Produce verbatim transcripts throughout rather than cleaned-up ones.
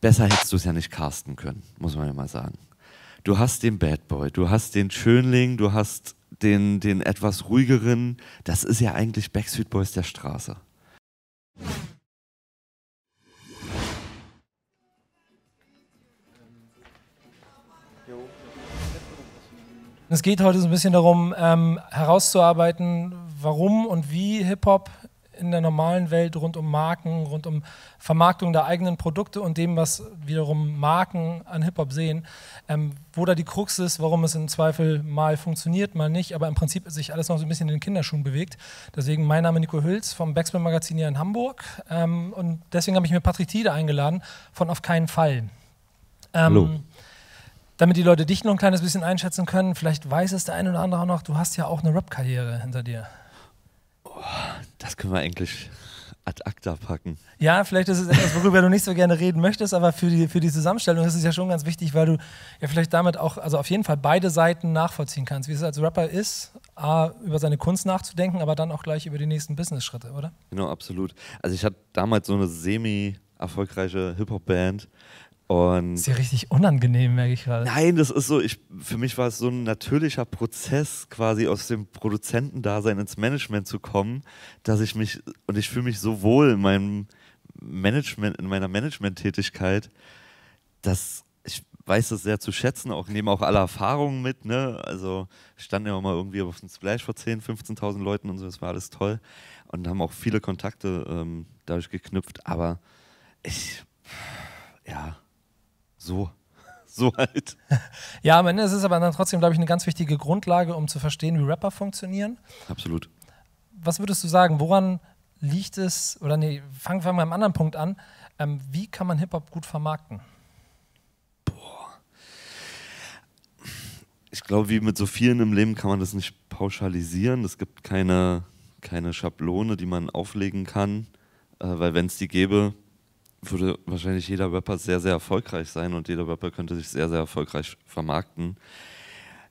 Besser hättest du es ja nicht casten können, muss man ja mal sagen. Du hast den Bad Boy, du hast den Schönling, du hast den, den etwas ruhigeren. Das ist ja eigentlich Backstreet Boys der Straße. Es geht heute so ein bisschen darum, ähm, herauszuarbeiten, warum und wie Hip-Hop in der normalen Welt rund um Marken, rund um Vermarktung der eigenen Produkte und dem, was wiederum Marken an Hip-Hop sehen, ähm, wo da die Krux ist, warum es im Zweifel mal funktioniert, mal nicht, aber im Prinzip sich alles noch so ein bisschen in den Kinderschuhen bewegt. Deswegen mein Name Nico Hüls vom Backspin-Magazin hier in Hamburg, ähm, und deswegen habe ich mir Patrick Thiede eingeladen von Auf keinen Fall. Ähm, Hallo. Damit die Leute dich noch ein kleines bisschen einschätzen können, vielleicht weiß es der eine oder andere auch noch, du hast ja auch eine Rap-Karriere hinter dir. Das können wir eigentlich ad acta packen. Ja, vielleicht ist es etwas, worüber du nicht so gerne reden möchtest, aber für die, für die Zusammenstellung ist es ja schon ganz wichtig, weil du ja vielleicht damit auch, also auf jeden Fall beide Seiten nachvollziehen kannst, wie es als Rapper ist, A, über seine Kunst nachzudenken, aber dann auch gleich über die nächsten Business-Schritte, oder? Genau, absolut. Also ich hatte damals so eine semi-erfolgreiche Hip-Hop-Band. Und ist ja richtig unangenehm, merke ich gerade. Nein, das ist so, ich, für mich war es so ein natürlicher Prozess, quasi aus dem Produzentendasein ins Management zu kommen, dass ich mich, und ich fühle mich so wohl in meinem Management, in meiner Management-Tätigkeit, dass ich weiß das sehr zu schätzen, auch nehme auch alle Erfahrungen mit, ne? Also ich stand ja auch mal irgendwie auf dem Splash vor zehntausend, fünfzehntausend Leuten und so, das war alles toll. Und haben auch viele Kontakte ähm, dadurch geknüpft, aber ich, ja... So, so halt. Ja, am Ende ist es aber dann trotzdem, glaube ich, eine ganz wichtige Grundlage, um zu verstehen, wie Rapper funktionieren. Absolut. Was würdest du sagen, woran liegt es, oder nee, fangen wir mal am anderen Punkt an, ähm, wie kann man Hip-Hop gut vermarkten? Boah. Ich glaube, wie mit so vielen im Leben kann man das nicht pauschalisieren. Es gibt keine, keine Schablone, die man auflegen kann, äh, weil wenn es die gäbe, würde wahrscheinlich jeder Rapper sehr, sehr erfolgreich sein und jeder Rapper könnte sich sehr, sehr erfolgreich vermarkten.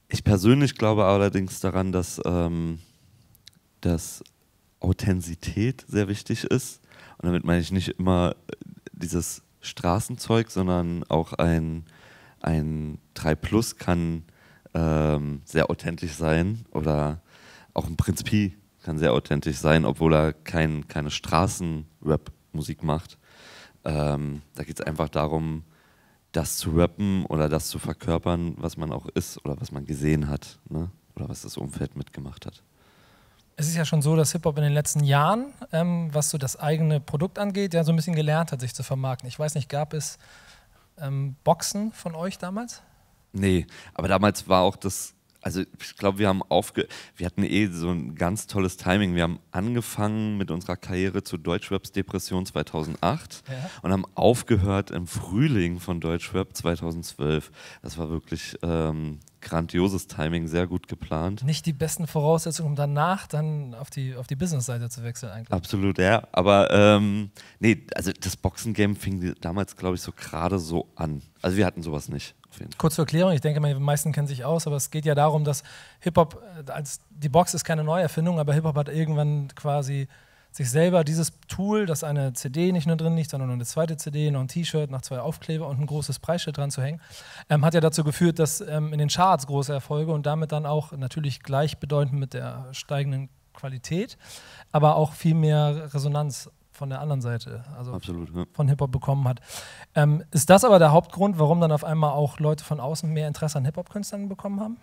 Ich persönlich glaube allerdings daran, dass, ähm, dass Authentizität sehr wichtig ist. Und damit meine ich nicht immer dieses Straßenzeug, sondern auch ein, ein drei Plus kann ähm, sehr authentisch sein oder auch ein Prinz Pi kann sehr authentisch sein, obwohl er kein, keine Straßen-Rap-Musik macht. Ähm, da geht es einfach darum, das zu rappen oder das zu verkörpern, was man auch ist oder was man gesehen hat, ne? Oder was das Umfeld mitgemacht hat. Es ist ja schon so, dass Hip-Hop in den letzten Jahren, ähm, was so das eigene Produkt angeht, ja so ein bisschen gelernt hat, sich zu vermarkten. Ich weiß nicht, gab es ähm, Boxen von euch damals? Nee, aber damals war auch das, also ich glaube, wir haben aufge... Wir hatten eh so ein ganz tolles Timing. Wir haben angefangen mit unserer Karriere zu Deutschwebs Depression zweitausendacht, ja, und haben aufgehört im Frühling von Deutschweb zweitausendzwölf. Das war wirklich ähm, grandioses Timing, sehr gut geplant. Nicht die besten Voraussetzungen, um danach dann auf die, auf die Business-Seite zu wechseln eigentlich. Absolut, ja. Aber ähm, nee, also das Boxen-Game fing damals, glaube ich, so gerade so an. Also wir hatten sowas nicht. Kurz zur Erklärung, ich denke, die meisten kennen sich aus, aber es geht ja darum, dass Hip-Hop, als die Box ist keine Neuerfindung, aber Hip-Hop hat irgendwann quasi sich selber dieses Tool, dass eine C D nicht nur drin liegt, sondern eine zweite C D, noch ein T-Shirt, noch zwei Aufkleber und ein großes Preisschild dran zu hängen, ähm, hat ja dazu geführt, dass ähm, in den Charts große Erfolge und damit dann auch natürlich gleichbedeutend mit der steigenden Qualität, aber auch viel mehr Resonanz von der anderen Seite, also absolut, ja, von Hip-Hop bekommen hat. Ähm, ist das aber der Hauptgrund, warum dann auf einmal auch Leute von außen mehr Interesse an Hip-Hop-Künstlern bekommen haben?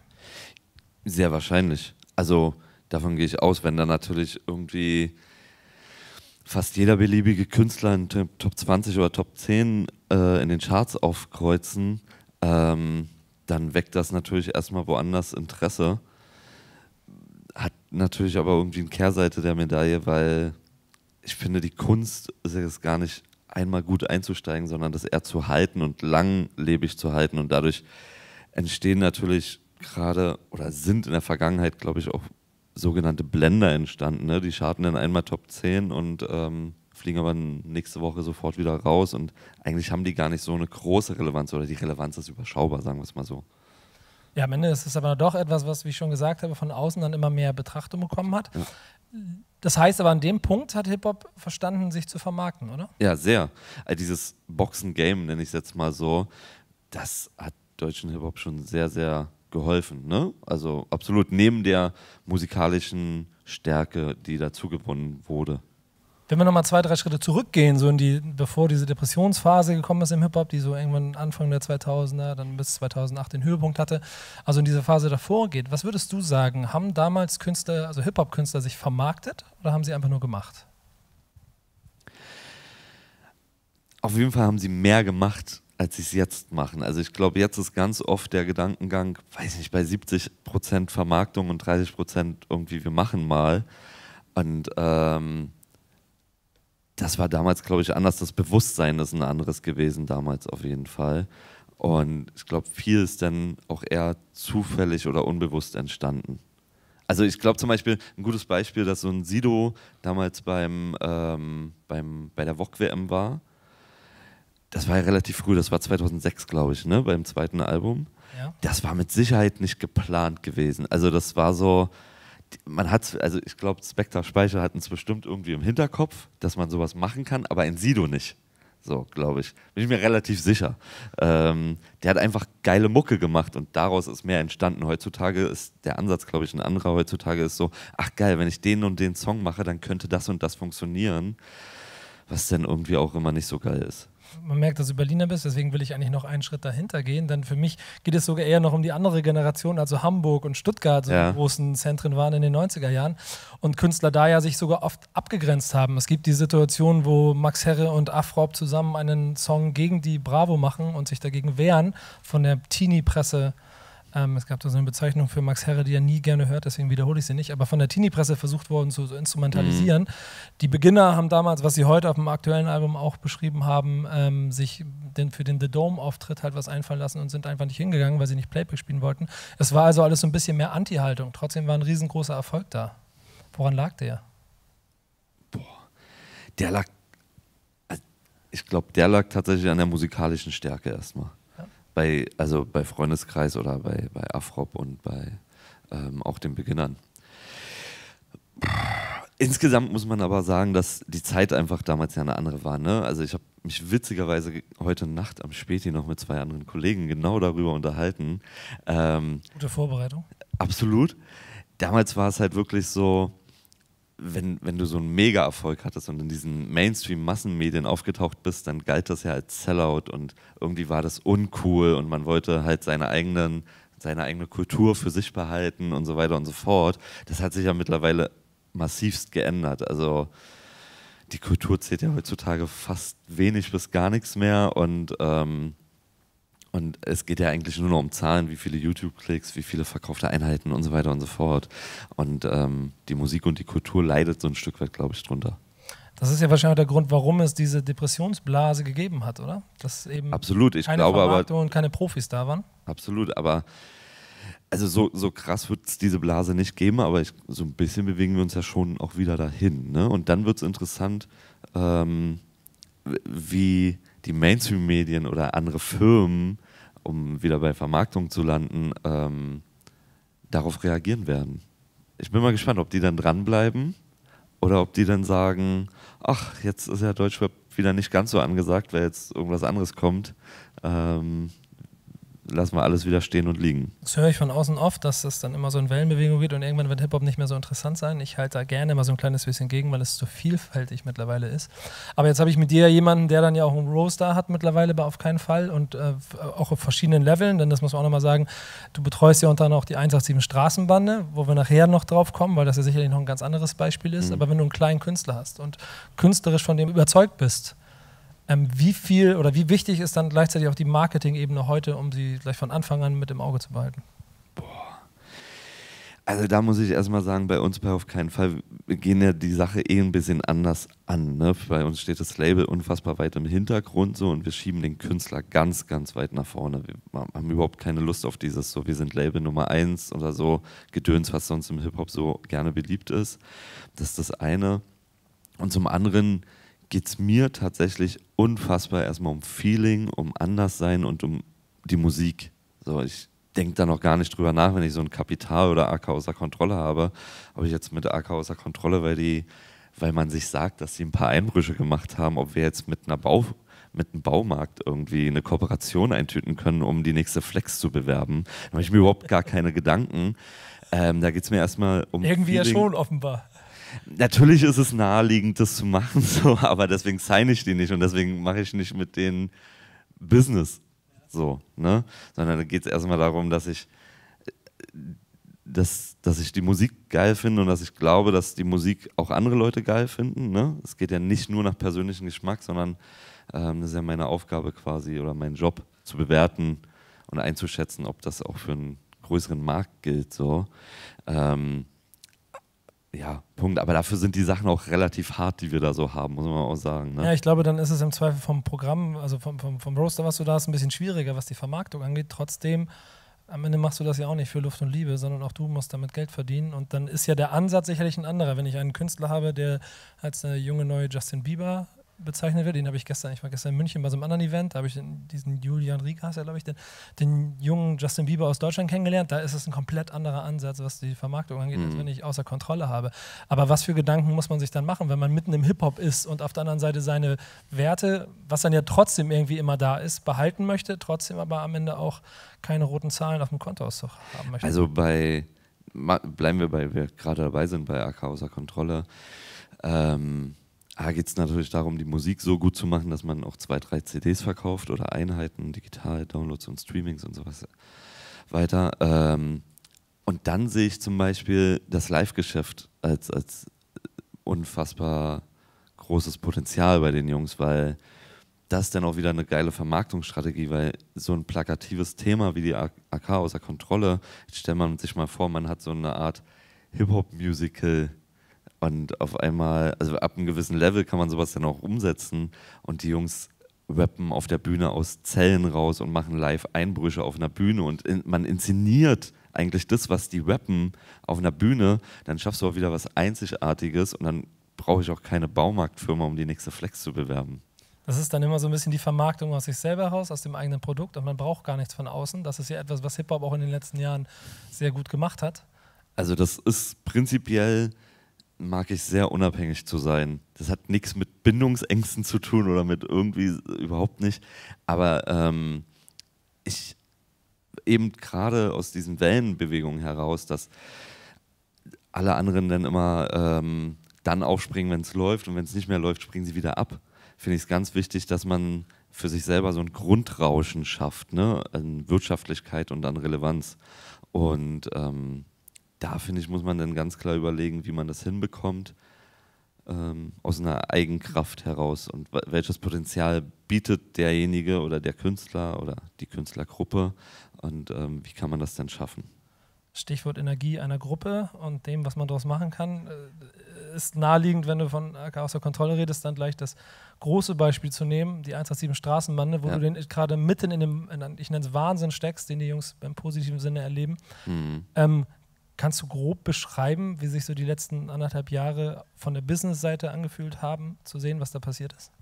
Sehr wahrscheinlich. Also davon gehe ich aus, wenn dann natürlich irgendwie fast jeder beliebige Künstler in Top zwanzig oder Top zehn äh, in den Charts aufkreuzen, ähm, dann weckt das natürlich erstmal woanders Interesse. Hat natürlich aber irgendwie eine Kehrseite der Medaille, weil ich finde, die Kunst ist es gar nicht einmal gut einzusteigen, sondern das eher zu halten und langlebig zu halten. Und dadurch entstehen natürlich gerade, oder sind in der Vergangenheit, glaube ich, auch sogenannte Blender entstanden, ne? Die charten dann einmal Top zehn und ähm, fliegen aber nächste Woche sofort wieder raus. Und eigentlich haben die gar nicht so eine große Relevanz, oder die Relevanz ist überschaubar, sagen wir es mal so. Ja, am Ende ist es aber doch etwas, was, wie ich schon gesagt habe, von außen dann immer mehr Betrachtung bekommen hat. Das heißt aber, an dem Punkt hat Hip-Hop verstanden, sich zu vermarkten, oder? Ja, sehr. Also dieses Boxen-Game, nenne ich es jetzt mal so, das hat deutschen Hip-Hop schon sehr, sehr geholfen, ne? Also absolut neben der musikalischen Stärke, die dazu gewonnen wurde. Wenn wir nochmal zwei, drei Schritte zurückgehen, so in die, bevor diese Depressionsphase gekommen ist im Hip-Hop, die so irgendwann Anfang der zweitausender, dann bis zweitausendacht den Höhepunkt hatte, also in diese Phase davor geht, was würdest du sagen, haben damals Künstler, also Hip-Hop-Künstler sich vermarktet oder haben sie einfach nur gemacht? Auf jeden Fall haben sie mehr gemacht, als sie es jetzt machen. Also ich glaube, jetzt ist ganz oft der Gedankengang, weiß nicht, bei siebzig Prozent Vermarktung und dreißig Prozent irgendwie, wir machen mal. Und ähm, das war damals, glaube ich, anders. Das Bewusstsein ist ein anderes gewesen damals auf jeden Fall. Und ich glaube, viel ist dann auch eher zufällig oder unbewusst entstanden. Also ich glaube zum Beispiel, ein gutes Beispiel, dass so ein Sido damals beim, ähm, beim, bei der W O C-W M war. Das war ja relativ früh, das war zweitausendsechs, glaube ich, ne, beim zweiten Album. Ja. Das war mit Sicherheit nicht geplant gewesen. Also das war so, man hat, also ich glaube, Spectre Speicher hat uns bestimmt irgendwie im Hinterkopf, dass man sowas machen kann, aber ein Sido nicht. So, glaube ich. Bin ich mir relativ sicher. Ähm, der hat einfach geile Mucke gemacht und daraus ist mehr entstanden. Heutzutage ist der Ansatz, glaube ich, ein anderer. Heutzutage ist so, ach geil, wenn ich den und den Song mache, dann könnte das und das funktionieren. Was denn irgendwie auch immer nicht so geil ist. Man merkt, dass du Berliner bist, deswegen will ich eigentlich noch einen Schritt dahinter gehen, denn für mich geht es sogar eher noch um die andere Generation, also Hamburg und Stuttgart, so ja. Die großen Zentren waren in den neunziger Jahren und Künstler da ja sich sogar oft abgegrenzt haben. Es gibt die Situation, wo Max Herre und Afrob zusammen einen Song gegen die Bravo machen und sich dagegen wehren von der Teenie-Presse. Ähm, es gab da so eine Bezeichnung für Max Herre, die er nie gerne hört, deswegen wiederhole ich sie nicht, aber von der Teenie-Presse versucht worden zu so instrumentalisieren. Mhm. Die Beginner haben damals, was sie heute auf dem aktuellen Album auch beschrieben haben, ähm, sich den, für den The Dome-Auftritt halt was einfallen lassen und sind einfach nicht hingegangen, weil sie nicht Playback spielen wollten. Es war also alles so ein bisschen mehr Anti-Haltung, trotzdem war ein riesengroßer Erfolg da. Woran lag der? Boah, der lag, ich glaube, der lag tatsächlich an der musikalischen Stärke erstmal. Bei, also bei Freundeskreis oder bei, bei Afrob und bei ähm, auch den Beginnern. Insgesamt muss man aber sagen, dass die Zeit einfach damals ja eine andere war. Ne? Also ich habe mich witzigerweise heute Nacht am Späti noch mit zwei anderen Kollegen genau darüber unterhalten. Ähm, Gute Vorbereitung. Absolut. Damals war es halt wirklich so, wenn, wenn du so einen Mega-Erfolg hattest und in diesen Mainstream-Massenmedien aufgetaucht bist, dann galt das ja als Sellout und irgendwie war das uncool und man wollte halt seine, eigenen, seine eigene Kultur für sich behalten und so weiter und so fort. Das hat sich ja mittlerweile massivst geändert. Also die Kultur zählt ja heutzutage fast wenig bis gar nichts mehr und, ähm, und es geht ja eigentlich nur noch um Zahlen, wie viele YouTube-Klicks, wie viele verkaufte Einheiten und so weiter und so fort. Und ähm, die Musik und die Kultur leidet so ein Stück weit, glaube ich, drunter. Das ist ja wahrscheinlich auch der Grund, warum es diese Depressionsblase gegeben hat, oder? Dass eben absolut, ich keine glaube, Vermarktung aber, und keine Profis da waren. Absolut, aber also so, so krass wird es diese Blase nicht geben, aber ich, so ein bisschen bewegen wir uns ja schon auch wieder dahin. Ne? Und dann wird es interessant, ähm, wie die Mainstream-Medien oder andere Firmen, um wieder bei Vermarktung zu landen, ähm, darauf reagieren werden. Ich bin mal gespannt, ob die dann dranbleiben oder ob die dann sagen, ach, jetzt ist ja Deutschweb wieder nicht ganz so angesagt, weil jetzt irgendwas anderes kommt. Ähm, lass mal alles wieder stehen und liegen. Das höre ich von außen oft, dass das dann immer so in Wellenbewegung geht und irgendwann wird Hip-Hop nicht mehr so interessant sein. Ich halte da gerne mal so ein kleines bisschen gegen, weil es so vielfältig mittlerweile ist. Aber jetzt habe ich mit dir jemanden, der dann ja auch einen Roaster hat mittlerweile, aber auf keinen Fall und äh, auch auf verschiedenen Leveln, denn das muss man auch nochmal sagen, du betreust ja unter anderem auch die hundertsiebenundachtzig Straßenbande, wo wir nachher noch drauf kommen, weil das ja sicherlich noch ein ganz anderes Beispiel ist, mhm. aber wenn du einen kleinen Künstler hast und künstlerisch von dem überzeugt bist, Ähm, wie viel oder wie wichtig ist dann gleichzeitig auch die Marketing-Ebene heute, um sie gleich von Anfang an mit im Auge zu behalten? Boah. Also da muss ich erstmal sagen, bei uns bei Auf keinen Fall gehen ja die Sache eh ein bisschen anders an. Ne? Bei uns steht das Label unfassbar weit im Hintergrund so und wir schieben den Künstler ganz, ganz weit nach vorne. Wir haben überhaupt keine Lust auf dieses so, wir sind Label Nummer eins oder so, Gedöns, was sonst im Hip-Hop so gerne beliebt ist. Das ist das eine. Und zum anderen geht es mir tatsächlich unfassbar erstmal um Feeling, um Anderssein und um die Musik. So, ich denke da noch gar nicht drüber nach, wenn ich so ein Kapital oder A K außer Kontrolle habe. Aber ich jetzt mit A K außer Kontrolle, weil die, weil man sich sagt, dass sie ein paar Einbrüche gemacht haben, ob wir jetzt mit einer Bau, mit einem Baumarkt irgendwie eine Kooperation eintüten können, um die nächste Flex zu bewerben. Da mache ich mir überhaupt gar keine Gedanken. Ähm, da geht es mir erstmal um... Irgendwie ja schon, offenbar. Natürlich ist es naheliegend, das zu machen, so, aber deswegen signe ich die nicht und deswegen mache ich nicht mit denen Business. So, ne? Sondern da geht es erstmal darum, dass ich, dass, dass ich die Musik geil finde und dass ich glaube, dass die Musik auch andere Leute geil finden. Ne? Es geht ja nicht nur nach persönlichem Geschmack, sondern ähm, das ist ja meine Aufgabe quasi oder mein Job, zu bewerten und einzuschätzen, ob das auch für einen größeren Markt gilt. So. Ähm, ja, Punkt. Aber dafür sind die Sachen auch relativ hart, die wir da so haben, muss man auch sagen. Ne? Ja, ich glaube, dann ist es im Zweifel vom Programm, also vom, vom, vom Roster, was du da hast, ein bisschen schwieriger, was die Vermarktung angeht. Trotzdem, am Ende machst du das ja auch nicht für Luft und Liebe, sondern auch du musst damit Geld verdienen. Und dann ist ja der Ansatz sicherlich ein anderer. Wenn ich einen Künstler habe, der als eine junge neue Justin Bieber bezeichnet wird, den habe ich gestern, ich war gestern in München bei so einem anderen Event, da habe ich den, diesen Julian Riegas, ja, glaube ich, den, den jungen Justin Bieber aus Deutschland kennengelernt, da ist es ein komplett anderer Ansatz, was die Vermarktung angeht, mhm. als wenn ich außer Kontrolle habe. Aber was für Gedanken muss man sich dann machen, wenn man mitten im Hip-Hop ist und auf der anderen Seite seine Werte, was dann ja trotzdem irgendwie immer da ist, behalten möchte, trotzdem aber am Ende auch keine roten Zahlen auf dem Kontoauszug haben möchte. Also bei, bleiben wir bei, wir gerade dabei sind, bei A K außer Kontrolle, ähm, da geht es natürlich darum, die Musik so gut zu machen, dass man auch zwei, drei C Ds verkauft oder Einheiten, digital, Downloads und Streamings und sowas weiter. Ähm, und dann sehe ich zum Beispiel das Live-Geschäft als, als unfassbar großes Potenzial bei den Jungs, weil das dann auch wieder eine geile Vermarktungsstrategie, weil so ein plakatives Thema wie die A K außer Kontrolle, stellt man sich mal vor, man hat so eine Art Hip-Hop-Musical. Und auf einmal, also ab einem gewissen Level kann man sowas dann auch umsetzen und die Jungs rappen auf der Bühne aus Zellen raus und machen live Einbrüche auf einer Bühne und in, man inszeniert eigentlich das, was die rappen auf einer Bühne, dann schaffst du auch wieder was Einzigartiges und dann brauche ich auch keine Baumarktfirma, um die nächste Flex zu bewerben. Das ist dann immer so ein bisschen die Vermarktung aus sich selber raus, aus dem eigenen Produkt und man braucht gar nichts von außen. Das ist ja etwas, was Hip-Hop auch in den letzten Jahren sehr gut gemacht hat. Also das ist prinzipiell... mag ich sehr unabhängig zu sein. Das hat nichts mit Bindungsängsten zu tun oder mit irgendwie, überhaupt nicht. Aber ähm, ich eben gerade aus diesen Wellenbewegungen heraus, dass alle anderen dann immer ähm, dann aufspringen, wenn es läuft und wenn es nicht mehr läuft, springen sie wieder ab. Finde ich es ganz wichtig, dass man für sich selber so ein Grundrauschen schafft, ne? An Wirtschaftlichkeit und an Relevanz. Und ähm, da, finde ich, muss man dann ganz klar überlegen, wie man das hinbekommt, ähm, aus einer Eigenkraft heraus und welches Potenzial bietet derjenige oder der Künstler oder die Künstlergruppe und ähm, wie kann man das denn schaffen? Stichwort Energie einer Gruppe und dem, was man daraus machen kann, ist naheliegend, wenn du von A K außer Kontrolle redest, dann gleich das große Beispiel zu nehmen, die hundertsiebenundsiebzig Straßenbande, wo ja. du den gerade mitten in dem, in, ich nenne es Wahnsinn steckst, den die Jungs im positiven Sinne erleben. Mhm. Ähm, Kannst du grob beschreiben, wie sich so die letzten anderthalb Jahre von der Business-Seite angefühlt haben, zu sehen, was da passiert ist?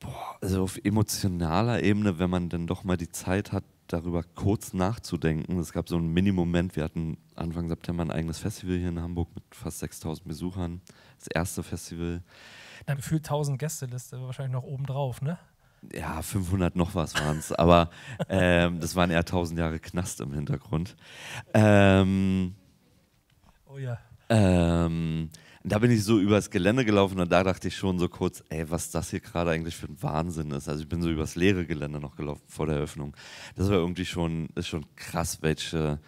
Boah, also auf emotionaler Ebene, wenn man dann doch mal die Zeit hat, darüber kurz nachzudenken. Es gab so einen Mini-Moment, wir hatten Anfang September ein eigenes Festival hier in Hamburg mit fast sechstausend Besuchern. Das erste Festival. Dann gefühlt tausend Gästeliste, wahrscheinlich noch obendrauf, ne? Ja, fünfhundert noch was waren es, aber ähm, das waren eher tausend Jahre Knast im Hintergrund. Ähm, oh ja. Ähm, da bin ich so übers Gelände gelaufen und da dachte ich schon so kurz, ey, was das hier gerade eigentlich für ein Wahnsinn ist. Also ich bin so übers leere Gelände noch gelaufen vor der Eröffnung. Das war irgendwie schon, ist schon krass, welche,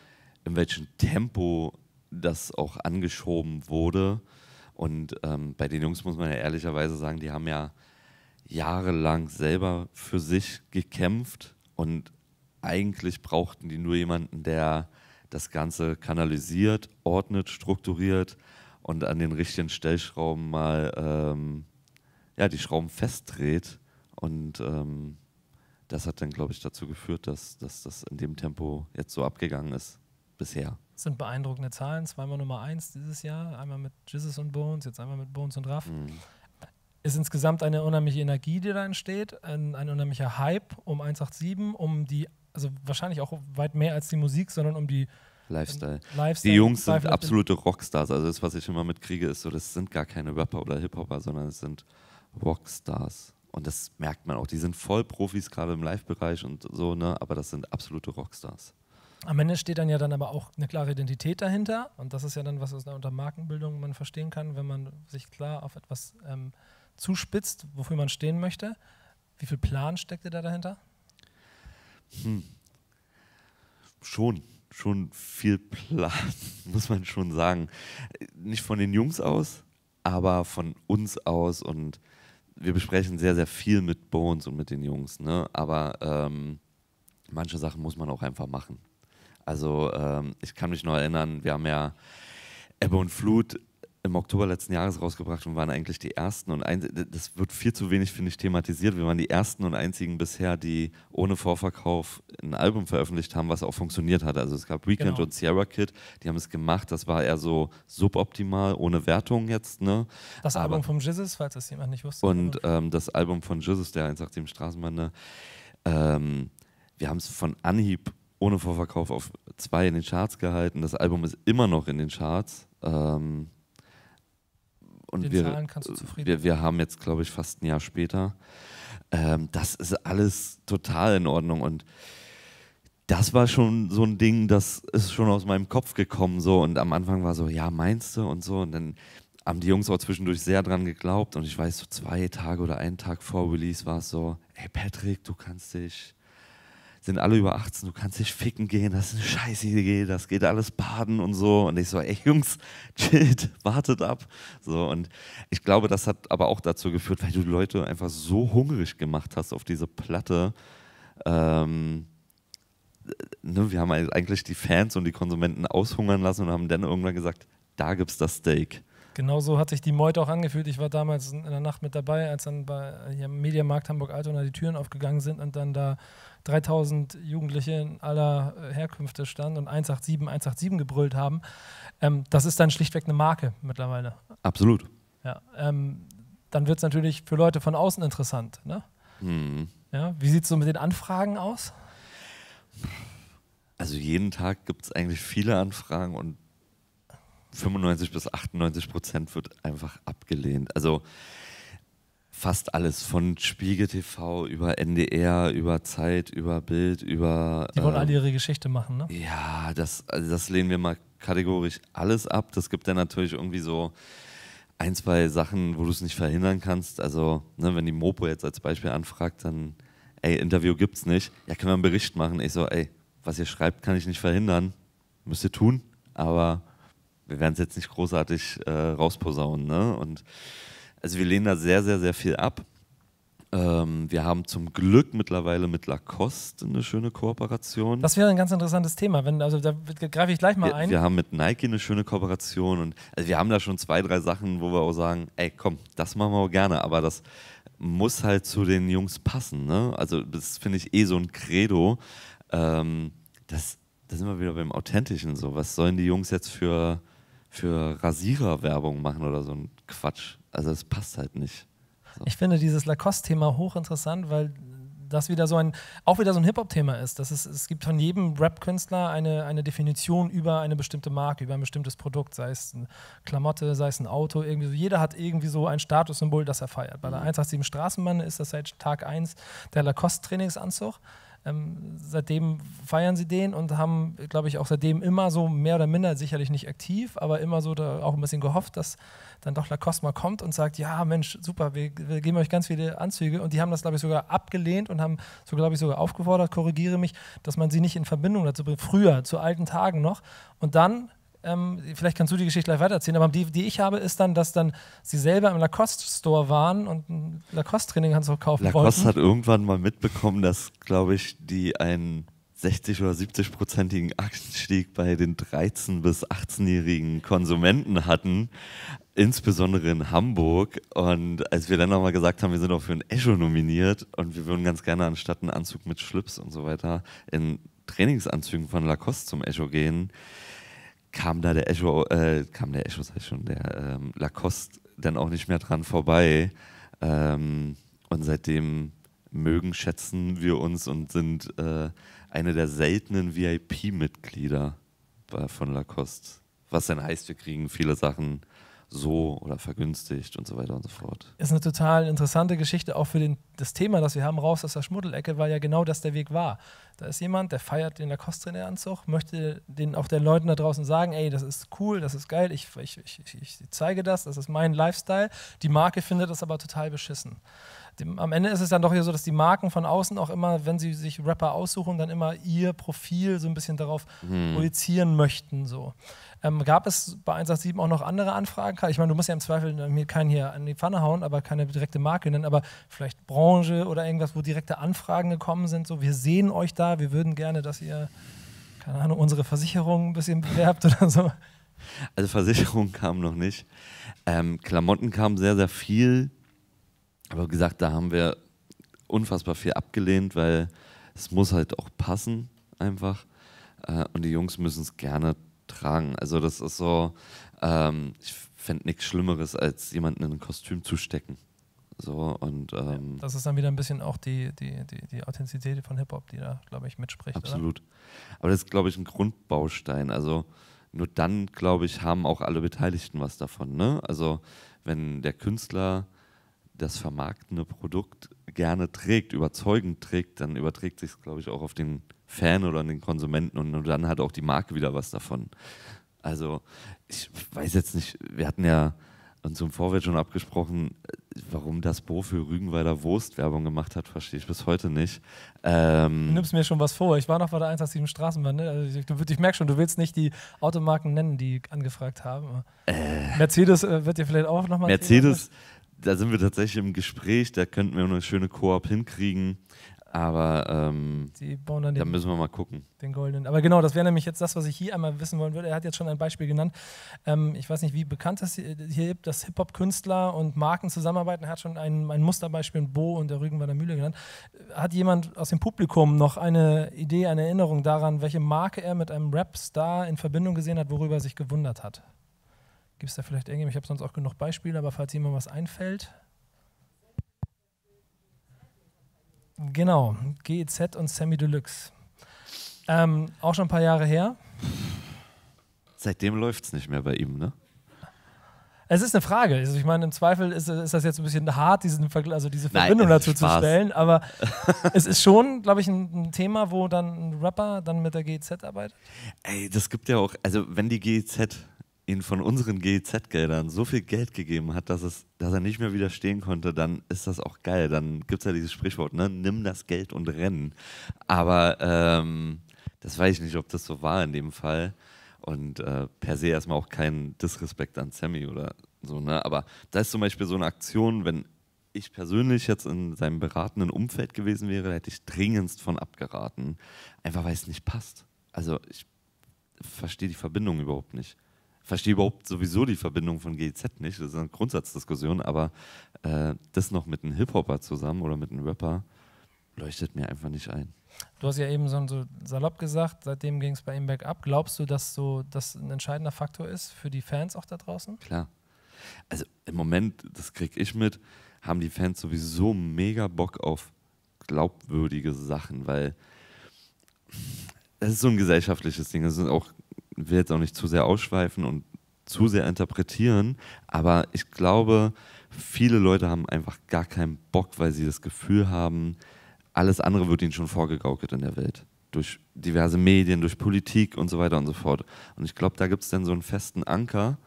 in welchem Tempo das auch angeschoben wurde. Und ähm, bei den Jungs muss man ja ehrlicherweise sagen, die haben ja jahrelang selber für sich gekämpft und eigentlich brauchten die nur jemanden, der das Ganze kanalisiert, ordnet, strukturiert und an den richtigen Stellschrauben mal ähm, ja, die Schrauben festdreht. Und ähm, das hat dann, glaube ich, dazu geführt, dass, dass das in dem Tempo jetzt so abgegangen ist bisher. Das sind beeindruckende Zahlen, zweimal Nummer eins dieses Jahr, einmal mit Gzuz und Bonez, jetzt einmal mit Bonez und Raff. Mhm. ist insgesamt eine unheimliche Energie, die da entsteht, ein, ein unheimlicher Hype um eins acht sieben, um die, also wahrscheinlich auch weit mehr als die Musik, sondern um die Lifestyle. Lifestyle. Die Jungs sind absolute Rockstars, also das, was ich immer mitkriege, ist so, das sind gar keine Rapper oder Hip-Hopper, sondern es sind Rockstars. Und das merkt man auch, die sind voll Profis, gerade im Live-Bereich und so, ne? Aber das sind absolute Rockstars. Am Ende steht dann ja dann aber auch eine klare Identität dahinter und das ist ja dann, was unter Markenbildung man verstehen kann, wenn man sich klar auf etwas ähm, zuspitzt, wofür man stehen möchte. Wie viel Plan steckt ihr da dahinter? Hm. Schon, schon viel Plan, muss man schon sagen. Nicht von den Jungs aus, aber von uns aus, und wir besprechen sehr, sehr viel mit Bonez und mit den Jungs, ne? Aber ähm, manche Sachen muss man auch einfach machen. Also ähm, ich kann mich noch erinnern, wir haben ja Ebbe und Flut im Oktober letzten Jahres rausgebracht und waren eigentlich die ersten und einzigen, das wird viel zu wenig, finde ich, thematisiert, wir waren die ersten und einzigen bisher, die ohne Vorverkauf ein Album veröffentlicht haben, was auch funktioniert hat. Also es gab Weekend genau. und Sierra Kid, die haben es gemacht, das war eher so suboptimal, ohne Wertung jetzt. Ne? Das Aber Album vom Gzuz, falls das jemand nicht wusste. Und ähm, das Album von Gzuz, der eins acht sieben Straßenbande, ähm, wir haben es von Anhieb ohne Vorverkauf auf zwei in den Charts gehalten, das Album ist immer noch in den Charts. Ähm, Und wir, wir, wir haben jetzt, glaube ich, fast ein Jahr später. Ähm, das ist alles total in Ordnung. Und das war schon so ein Ding, das ist schon aus meinem Kopf gekommen. So. Und am Anfang war so, ja, meinst du? Und so. Und dann haben die Jungs auch zwischendurch sehr dran geglaubt. Und ich weiß, so zwei Tage oder einen Tag vor Release war es so, ey Patrick, du kannst dich... sind alle über achtzehn, du kannst nicht ficken gehen, das ist eine scheiß Idee, das geht alles baden und so. Und ich so, ey Jungs, chillt, wartet ab. So, und ich glaube, das hat aber auch dazu geführt, weil du Leute einfach so hungrig gemacht hast auf diese Platte. Ähm, ne, wir haben eigentlich die Fans und die Konsumenten aushungern lassen und haben dann irgendwann gesagt, da gibt's das Steak. Genau so hat sich die Meute auch angefühlt. Ich war damals in der Nacht mit dabei, als dann bei, hier im Mediamarkt Hamburg-Altona die Türen aufgegangen sind und dann da dreitausend Jugendliche in aller Herkünfte standen und eins acht sieben, eins acht sieben gebrüllt haben. Ähm, das ist dann schlichtweg eine Marke mittlerweile. Absolut. Ja, ähm, dann wird es natürlich für Leute von außen interessant. Ne? Hm. Ja, wie sieht es so mit den Anfragen aus? Also jeden Tag gibt es eigentlich viele Anfragen und fünfundneunzig bis achtundneunzig Prozent wird einfach abgelehnt. Also fast alles, von Spiegel T V über N D R, über ZEIT, über Bild, über... Die wollen ähm, alle ihre Geschichte machen, ne? Ja, das, also das lehnen wir mal kategorisch alles ab. Das gibt dann natürlich irgendwie so ein, zwei Sachen, wo du es nicht verhindern kannst. Also ne, wenn die Mopo jetzt als Beispiel anfragt, dann, ey, Interview gibt's nicht. Ja, können wir einen Bericht machen? Ich so, ey, was ihr schreibt, kann ich nicht verhindern. Müsst ihr tun, aber... wir werden es jetzt nicht großartig äh, rausposaunen. Ne? Und also wir lehnen da sehr, sehr, sehr viel ab. Ähm, wir haben zum Glück mittlerweile mit Lacoste eine schöne Kooperation. Das wäre ein ganz interessantes Thema. Wenn, also da greife ich gleich mal wir, ein. Wir haben mit Nike eine schöne Kooperation. Und also wir haben da schon zwei, drei Sachen, wo wir auch sagen, ey komm, das machen wir auch gerne. Aber das muss halt zu den Jungs passen. Ne? Also das finde ich eh so ein Credo. Ähm, das, da sind wir wieder beim Authentischen. So. Was sollen die Jungs jetzt für... für Rasierer-Werbung machen oder so ein Quatsch. Also es passt halt nicht. So. Ich finde dieses Lacoste-Thema hochinteressant, weil das wieder so ein, auch wieder so ein Hip-Hop-Thema ist. Das ist. Es gibt von jedem Rap-Künstler eine, eine Definition über eine bestimmte Marke, über ein bestimmtes Produkt, sei es eine Klamotte, sei es ein Auto. Irgendwie so. Jeder hat irgendwie so ein Statussymbol, das er feiert. Bei der eins acht sieben Straßenbande ist das seit Tag eins der Lacoste-Trainingsanzug. Ähm, seitdem feiern sie den und haben, glaube ich, auch seitdem immer so mehr oder minder, sicherlich nicht aktiv, aber immer so da auch ein bisschen gehofft, dass dann doch Lacoste mal kommt und sagt, ja Mensch, super, wir, wir geben euch ganz viele Anzüge, und die haben das, glaube ich, sogar abgelehnt und haben, so glaube ich, sogar aufgefordert, korrigiere mich, dass man sie nicht in Verbindung dazu bringt, früher, zu alten Tagen noch, und dann Ähm, vielleicht kannst du die Geschichte gleich weitererzählen, aber die, die ich habe, ist dann, dass dann sie selber im Lacoste-Store waren und ein Lacoste-Trainingsanzug kaufen wollten. Lacoste hat irgendwann mal mitbekommen, dass, glaube ich, die einen sechzig- oder siebzig-prozentigen Anstieg bei den dreizehn- bis achtzehnjährigen Konsumenten hatten, insbesondere in Hamburg. Und als wir dann nochmal gesagt haben, wir sind auch für ein Echo nominiert und wir würden ganz gerne anstatt einen Anzug mit Schlips und so weiter in Trainingsanzügen von Lacoste zum Echo gehen, kam da der Echo, äh, kam der Echo, sag ich schon, der ähm, Lacoste dann auch nicht mehr dran vorbei. Ähm, und seitdem mögen, schätzen wir uns und sind äh, eine der seltenen V I P-Mitglieder von Lacoste. Was dann heißt, wir kriegen viele Sachen so oder vergünstigt und so weiter und so fort. Ist eine total interessante Geschichte, auch für den, das Thema, das wir haben, raus aus der Schmuddelecke, weil ja genau das der Weg war. Da ist jemand, der feiert den Lacoste-Anzug, möchte den auch den Leuten da draußen sagen, ey, das ist cool, das ist geil, ich, ich, ich, ich zeige das, das ist mein Lifestyle. Die Marke findet das aber total beschissen. Dem, am Ende ist es dann doch hier so, dass die Marken von außen auch immer, wenn sie sich Rapper aussuchen, dann immer ihr Profil so ein bisschen darauf hm. projizieren möchten. So. Ähm, gab es bei eins acht sieben auch noch andere Anfragen? Ich meine, du musst ja im Zweifel mir keinen hier an die Pfanne hauen, aber keine direkte Marke nennen, aber vielleicht Branche oder irgendwas, wo direkte Anfragen gekommen sind. So, wir sehen euch da, wir würden gerne, dass ihr, keine Ahnung, unsere Versicherung ein bisschen bewerbt oder so. Also Versicherung kam noch nicht. Ähm, Klamotten kam sehr, sehr viel. Aber wie gesagt, da haben wir unfassbar viel abgelehnt, weil es muss halt auch passen einfach äh, und die Jungs müssen es gerne tragen. Also das ist so, ähm, ich fände nichts Schlimmeres, als jemanden in ein Kostüm zu stecken. So, und, ähm, ja, das ist dann wieder ein bisschen auch die, die, die, die Authentizität von Hip-Hop, die da, glaube ich, mitspricht. Absolut. Oder? Aber das ist, glaube ich, ein Grundbaustein. Also nur dann, glaube ich, haben auch alle Beteiligten was davon. Ne? Also wenn der Künstler das vermarktende Produkt gerne trägt, überzeugend trägt, dann überträgt sich es, glaube ich, auch auf den Fan oder an den Konsumenten und dann hat auch die Marke wieder was davon. Also ich weiß jetzt nicht, wir hatten ja uns im Vorfeld schon abgesprochen, warum das Bo für Rügenwalder Wurst Werbung gemacht hat, verstehe ich bis heute nicht. Ähm du nimmst mir schon was vor, ich war noch bei der eins acht sieben Straßenbande, also ich, ich merke schon, du willst nicht die Automarken nennen, die angefragt haben. Äh Mercedes äh, wird dir vielleicht auch nochmal... Mercedes... Da sind wir tatsächlich im Gespräch, da könnten wir eine schöne Koop hinkriegen, aber ähm, die bauen dann den, da müssen wir mal gucken. Den goldenen. Aber genau, das wäre nämlich jetzt das, was ich hier einmal wissen wollen würde. Er hat jetzt schon ein Beispiel genannt. Ähm, ich weiß nicht, wie bekannt das hier ist, dass Hip-Hop-Künstler und Marken zusammenarbeiten. Er hat schon ein, ein Musterbeispiel in Bo und der Rügenwalder Mühle genannt. Hat jemand aus dem Publikum noch eine Idee, eine Erinnerung daran, welche Marke er mit einem Rap-Star in Verbindung gesehen hat, worüber er sich gewundert hat? Gibt es da vielleicht irgendwie? Ich habe sonst auch genug Beispiele, aber falls jemand was einfällt. Genau, G E Z und Sammy Deluxe. Ähm, auch schon ein paar Jahre her. Seitdem läuft es nicht mehr bei ihm, ne? Es ist eine Frage. Also ich meine, im Zweifel ist, ist das jetzt ein bisschen hart, diesen Vergl also diese Verbindung Nein, dazu Spaß. zu stellen, aber es ist schon, glaube ich, ein, ein Thema, wo dann ein Rapper dann mit der G E Z arbeitet. Ey, das gibt ja auch, also wenn die G E Z ihnen von unseren G E Z-Geldern so viel Geld gegeben hat, dass, es, dass er nicht mehr widerstehen konnte, dann ist das auch geil. Dann gibt es ja dieses Sprichwort, ne? Nimm das Geld und renn. Aber ähm, das weiß ich nicht, ob das so war in dem Fall. Und äh, per se erstmal auch kein Disrespekt an Sammy oder so. Ne? Aber da ist zum Beispiel so eine Aktion, wenn ich persönlich jetzt in seinem beratenden Umfeld gewesen wäre, da hätte ich dringendst von abgeraten. Einfach weil es nicht passt. Also ich verstehe die Verbindung überhaupt nicht. Verstehe überhaupt sowieso die Verbindung von G E Z nicht, das ist eine Grundsatzdiskussion, aber äh, das noch mit einem Hip-Hopper zusammen oder mit einem Rapper leuchtet mir einfach nicht ein. Du hast ja eben so, so salopp gesagt, seitdem ging es bei ihm bergab. Glaubst du, dass so, das ein entscheidender Faktor ist für die Fans auch da draußen? Klar. Also im Moment, das kriege ich mit, haben die Fans sowieso mega Bock auf glaubwürdige Sachen, weil das ist so ein gesellschaftliches Ding, das sind auch... Ich will jetzt auch nicht zu sehr ausschweifen und zu sehr interpretieren, aber ich glaube, viele Leute haben einfach gar keinen Bock, weil sie das Gefühl haben, alles andere wird ihnen schon vorgegaukelt in der Welt. Durch diverse Medien, durch Politik und so weiter und so fort. Und ich glaube, da gibt es dann so einen festen Anker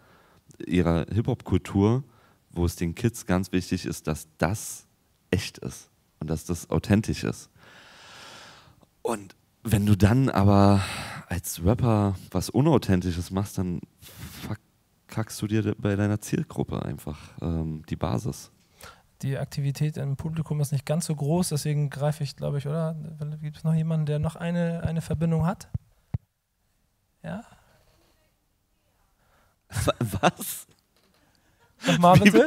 ihrer Hip-Hop-Kultur, wo es den Kids ganz wichtig ist, dass das echt ist und dass das authentisch ist. Und wenn du dann aber als Rapper was Unauthentisches machst, dann verkackst du dir bei deiner Zielgruppe einfach ähm, die Basis. Die Aktivität im Publikum ist nicht ganz so groß, deswegen greife ich, glaube ich, oder? Gibt es noch jemanden, der noch eine, eine Verbindung hat? Ja? Was? Nochmal bitte?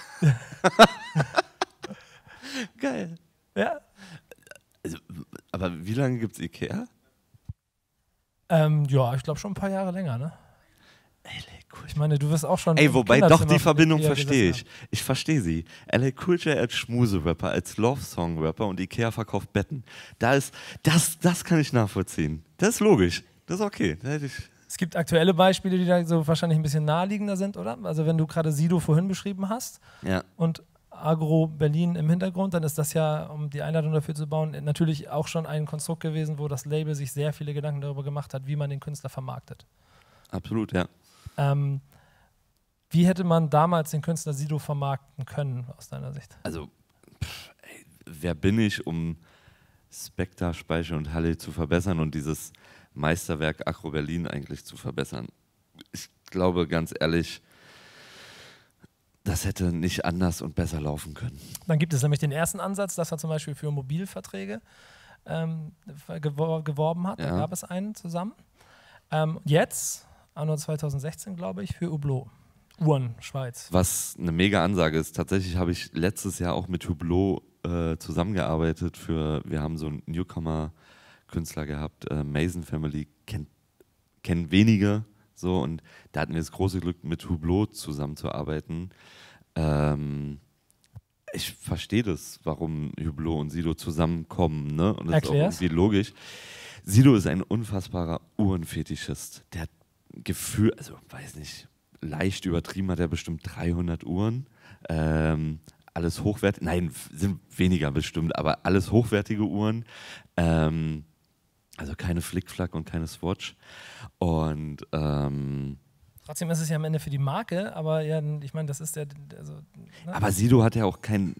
Wie bitte? Geil. Ja? Also, aber wie lange gibt es Ikea? Ähm, ja, ich glaube schon ein paar Jahre länger, ne? Ey, cool. Ich meine, du wirst auch schon... Ey, wobei doch die Verbindung verstehe ich. Haben. Ich verstehe sie. L A Cool J als Schmuse-Rapper, als Love-Song-Rapper und Ikea verkauft Betten. Da ist, das, das kann ich nachvollziehen. Das ist logisch. Das ist okay. Da hätte ich... Es gibt aktuelle Beispiele, die da so wahrscheinlich ein bisschen naheliegender sind, oder? Also wenn du gerade Sido vorhin beschrieben hast, ja, und Aggro Berlin im Hintergrund, dann ist das ja, um die Einladung dafür zu bauen, natürlich auch schon ein Konstrukt gewesen, wo das Label sich sehr viele Gedanken darüber gemacht hat, wie man den Künstler vermarktet. Absolut, ja. Ähm, wie hätte man damals den Künstler Sido vermarkten können, aus deiner Sicht? Also, pff, ey, wer bin ich, um Spectre Speicher und Halle zu verbessern und dieses Meisterwerk Aggro Berlin eigentlich zu verbessern? Ich glaube, ganz ehrlich, das hätte nicht anders und besser laufen können. Dann gibt es nämlich den ersten Ansatz, dass er zum Beispiel für Mobilverträge ähm, gewor geworben hat. Ja. Da gab es einen zusammen. Ähm, jetzt, anno zweitausendsechzehn, glaube ich, für Hublot. Uhren, Schweiz. Was eine mega Ansage ist. Tatsächlich habe ich letztes Jahr auch mit Hublot äh, zusammengearbeitet. Für, wir haben so einen Newcomer- Künstler gehabt, äh, Mason Family, kennt, kennt wenige, so, und da hatten wir das große Glück, mit Hublot zusammenzuarbeiten. Ähm, ich verstehe das, warum Hublot und Sido zusammenkommen, ne? Und das Erklär's. Ist auch irgendwie logisch. Sido ist ein unfassbarer Uhrenfetischist. Der hat Gefühl, also weiß nicht, leicht übertrieben hat er bestimmt dreihundert Uhren. Ähm, alles hochwertig, nein, sind weniger bestimmt, aber alles hochwertige Uhren. Ähm, Also keine Flickflack und keine Swatch. Und ähm, trotzdem ist es ja am Ende für die Marke, aber ja, ich meine, das ist der. Also, ne? Aber Sido hat ja auch kein.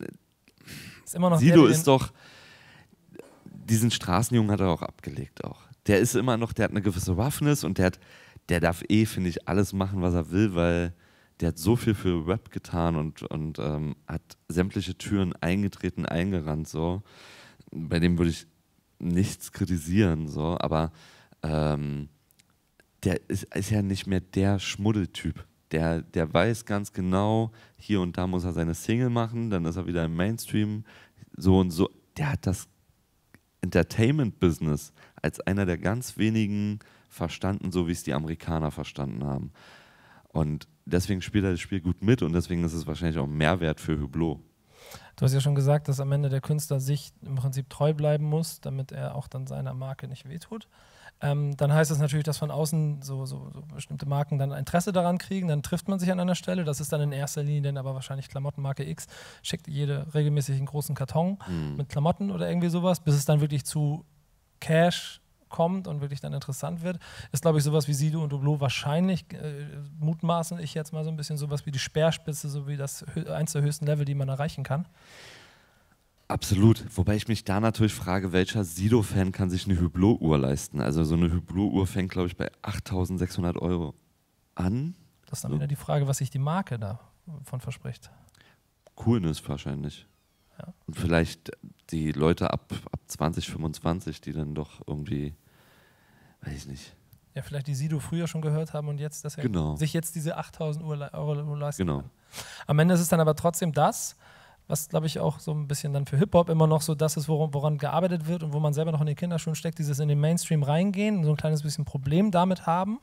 Ist immer noch Sido ist doch. Diesen Straßenjungen hat er auch abgelegt. Auch. Der ist immer noch, der hat eine gewisse Roughness und der hat, der darf eh, finde ich, alles machen, was er will, weil der hat so viel für Rap getan und, und ähm, hat sämtliche Türen eingetreten, eingerannt. So. Bei dem würde ich nichts kritisieren, so, aber ähm, der ist, ist ja nicht mehr der Schmuddeltyp. Der, der weiß ganz genau, hier und da muss er seine Single machen, dann ist er wieder im Mainstream, so und so. Der hat das Entertainment-Business als einer der ganz wenigen verstanden, so wie es die Amerikaner verstanden haben. Und deswegen spielt er das Spiel gut mit und deswegen ist es wahrscheinlich auch ein Mehrwert für Hublot. Du hast ja schon gesagt, dass am Ende der Künstler sich im Prinzip treu bleiben muss, damit er auch dann seiner Marke nicht wehtut. Ähm, dann heißt das natürlich, dass von außen so, so, so bestimmte Marken dann Interesse daran kriegen, dann trifft man sich an einer Stelle, das ist dann in erster Linie dann aber wahrscheinlich Klamottenmarke X, schickt jede regelmäßig einen großen Karton mhm. mit Klamotten oder irgendwie sowas, bis es dann wirklich zu Cash kommt und wirklich dann interessant wird, ist, glaube ich, sowas wie Sido und Hublot wahrscheinlich, äh, mutmaßen ich jetzt mal so ein bisschen, sowas wie die Speerspitze, so wie das eins der höchsten Level, die man erreichen kann. Absolut. Wobei ich mich da natürlich frage, welcher Sido-Fan kann sich eine Hublot-Uhr leisten? Also so eine Hublot-Uhr fängt, glaube ich, bei achttausendsechshundert Euro an. Das ist dann so wieder die Frage, was sich die Marke davon verspricht. Coolness wahrscheinlich. Ja. Und vielleicht die Leute ab, ab zwanzig, fünfundzwanzig, die dann doch irgendwie, weiß ich nicht. Ja, vielleicht die Sido früher schon gehört haben und jetzt, dass er genau. sich jetzt diese achttausend Euro leisten genau. kann. Am Ende ist es dann aber trotzdem das, was, glaube ich, auch so ein bisschen dann für Hip-Hop immer noch so das ist, woran, woran gearbeitet wird und wo man selber noch in den Kinderschuhen steckt, dieses in den Mainstream reingehen, so ein kleines bisschen Problem damit haben,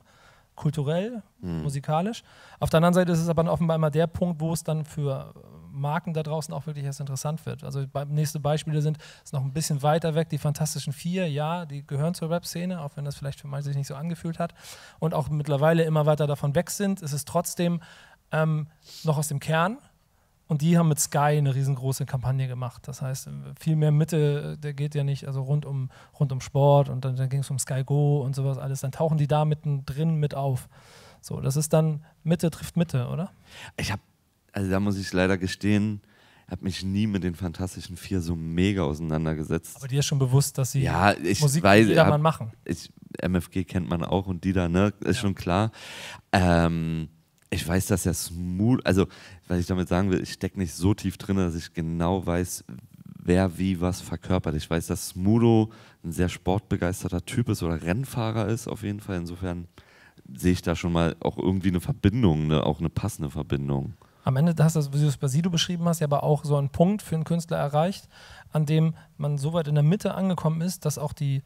kulturell, mhm. musikalisch. Auf der anderen Seite ist es aber offenbar immer der Punkt, wo es dann für Marken da draußen auch wirklich erst interessant wird. Also nächste Beispiele sind, ist noch ein bisschen weiter weg, die Fantastischen Vier, ja, die gehören zur Rap-Szene, auch wenn das vielleicht für manche sich nicht so angefühlt hat und auch mittlerweile immer weiter davon weg sind, ist es trotzdem ähm, noch aus dem Kern und die haben mit Sky eine riesengroße Kampagne gemacht. Das heißt, viel mehr Mitte, der geht ja nicht, also rund um, rund um Sport und dann, dann ging es um Sky Go und sowas alles, dann tauchen die da mittendrin mit auf. So, das ist dann Mitte trifft Mitte, oder? Ich habe Also da muss ich leider gestehen, ich habe mich nie mit den Fantastischen Vier so mega auseinandergesetzt. Aber dir ist schon bewusst, dass sie ja, ich Musik weiß, die man machen. Ich, M F G kennt man auch und die da, ne? Ist ja schon klar. Ähm, ich weiß, dass ja Smudo, also was ich damit sagen will, ich stecke nicht so tief drin, dass ich genau weiß, wer wie was verkörpert. Ich weiß, dass Smudo ein sehr sportbegeisterter Typ ist oder Rennfahrer ist auf jeden Fall. Insofern sehe ich da schon mal auch irgendwie eine Verbindung, ne? Auch eine passende Verbindung. Am Ende hast du, wie du es bei Sido beschrieben hast, ja aber auch so einen Punkt für einen Künstler erreicht, an dem man so weit in der Mitte angekommen ist, dass auch die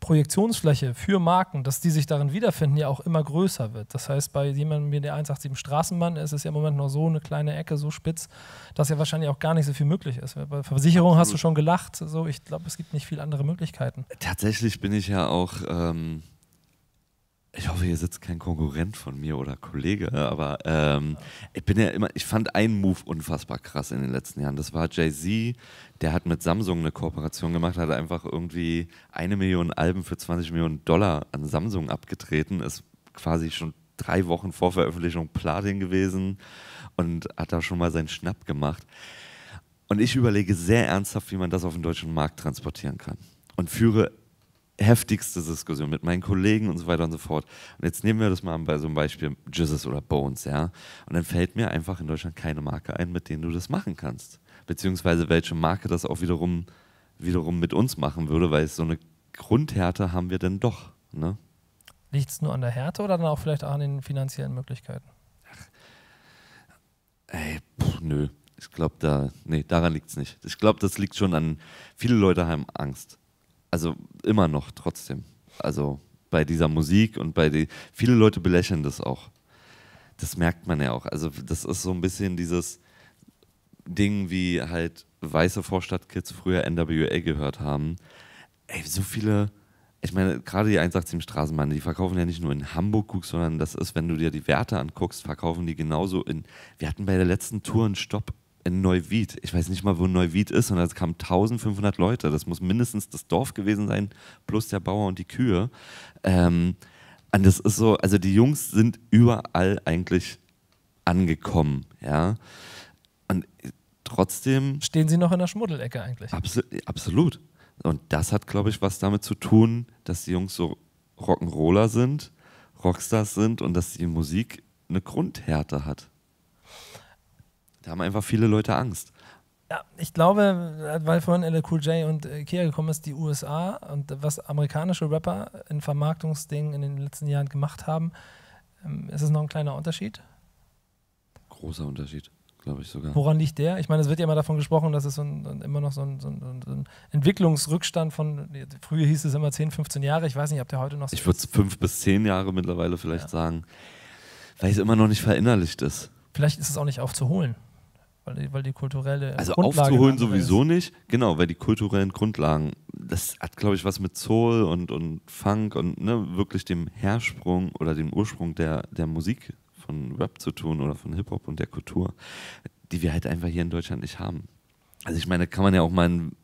Projektionsfläche für Marken, dass die sich darin wiederfinden, ja auch immer größer wird. Das heißt, bei jemandem wie der hundertsiebenundachtzig Straßenbande ist es ja im Moment noch so eine kleine Ecke, so spitz, dass ja wahrscheinlich auch gar nicht so viel möglich ist. Bei Versicherung hast du schon gelacht. So, ich glaube, es gibt nicht viele andere Möglichkeiten. Tatsächlich bin ich ja auch... Ähm Ich hoffe, hier sitzt kein Konkurrent von mir oder Kollege, aber ähm, ich bin ja immer, ich fand einen Move unfassbar krass in den letzten Jahren. Das war Jay-Z, der hat mit Samsung eine Kooperation gemacht, hat einfach irgendwie eine Million Alben für zwanzig Millionen Dollar an Samsung abgetreten, ist quasi schon drei Wochen vor Veröffentlichung Platin gewesen und hat da schon mal seinen Schnapp gemacht. Und ich überlege sehr ernsthaft, wie man das auf den deutschen Markt transportieren kann und führe heftigste Diskussion mit meinen Kollegen und so weiter und so fort. Und jetzt nehmen wir das mal bei so einem Beispiel Gzuz oder Bonez, ja. Und dann fällt mir einfach in Deutschland keine Marke ein, mit denen du das machen kannst. Beziehungsweise welche Marke das auch wiederum, wiederum mit uns machen würde, weil so eine Grundhärte haben wir dann doch. Ne? Liegt es nur an der Härte oder dann auch vielleicht auch an den finanziellen Möglichkeiten? Ach, ey, pff, nö. Ich glaube, da, nee, daran liegt es nicht. Ich glaube, das liegt schon an, viele Leute haben Angst. Also immer noch trotzdem. Also bei dieser Musik und bei die viele Leute belächeln das auch. Das merkt man ja auch. Also das ist so ein bisschen dieses Ding, wie halt weiße Vorstadtkids früher N W A gehört haben. Ey, so viele, ich meine, gerade die hundertsiebenundachtzig Straßenbande, die verkaufen ja nicht nur in Hamburg, guckst, sondern das ist, wenn du dir die Werte anguckst, verkaufen die genauso in, wir hatten bei der letzten Tour einen Stopp in Neuwied. Ich weiß nicht mal, wo Neuwied ist, und es kamen eintausendfünfhundert Leute. Das muss mindestens das Dorf gewesen sein, plus der Bauer und die Kühe. Ähm, und das ist so, also die Jungs sind überall eigentlich angekommen, ja. Und trotzdem... Stehen sie noch in der Schmuddelecke eigentlich? Abso absolut. Und das hat, glaube ich, was damit zu tun, dass die Jungs so Rock'n'Roller sind, Rockstars sind und dass die Musik eine Grundhärte hat. Da haben einfach viele Leute Angst. Ja, ich glaube, weil vorhin L L Cool J und Ikea gekommen ist, die U S A und was amerikanische Rapper in Vermarktungsdingen in den letzten Jahren gemacht haben, ist es noch ein kleiner Unterschied? Großer Unterschied, glaube ich sogar. Woran liegt der? Ich meine, es wird ja immer davon gesprochen, dass es so ein, immer noch so ein, so, ein, so ein Entwicklungsrückstand von, früher hieß es immer zehn, fünfzehn Jahre, ich weiß nicht, ob der heute noch so ist. Ich würde es fünf bis zehn Jahre mittlerweile vielleicht ja. sagen, weil es immer noch nicht verinnerlicht ist. Vielleicht ist es auch nicht aufzuholen. Weil die, weil die kulturelle Also Grundlage aufzuholen sowieso ist. Nicht, genau, weil die kulturellen Grundlagen, das hat, glaube ich, was mit Soul und, und Funk und ne, wirklich dem Hersprung oder dem Ursprung der, der Musik von Rap zu tun oder von Hip-Hop und der Kultur, die wir halt einfach hier in Deutschland nicht haben. Also ich meine, kann man ja auch mal, einen,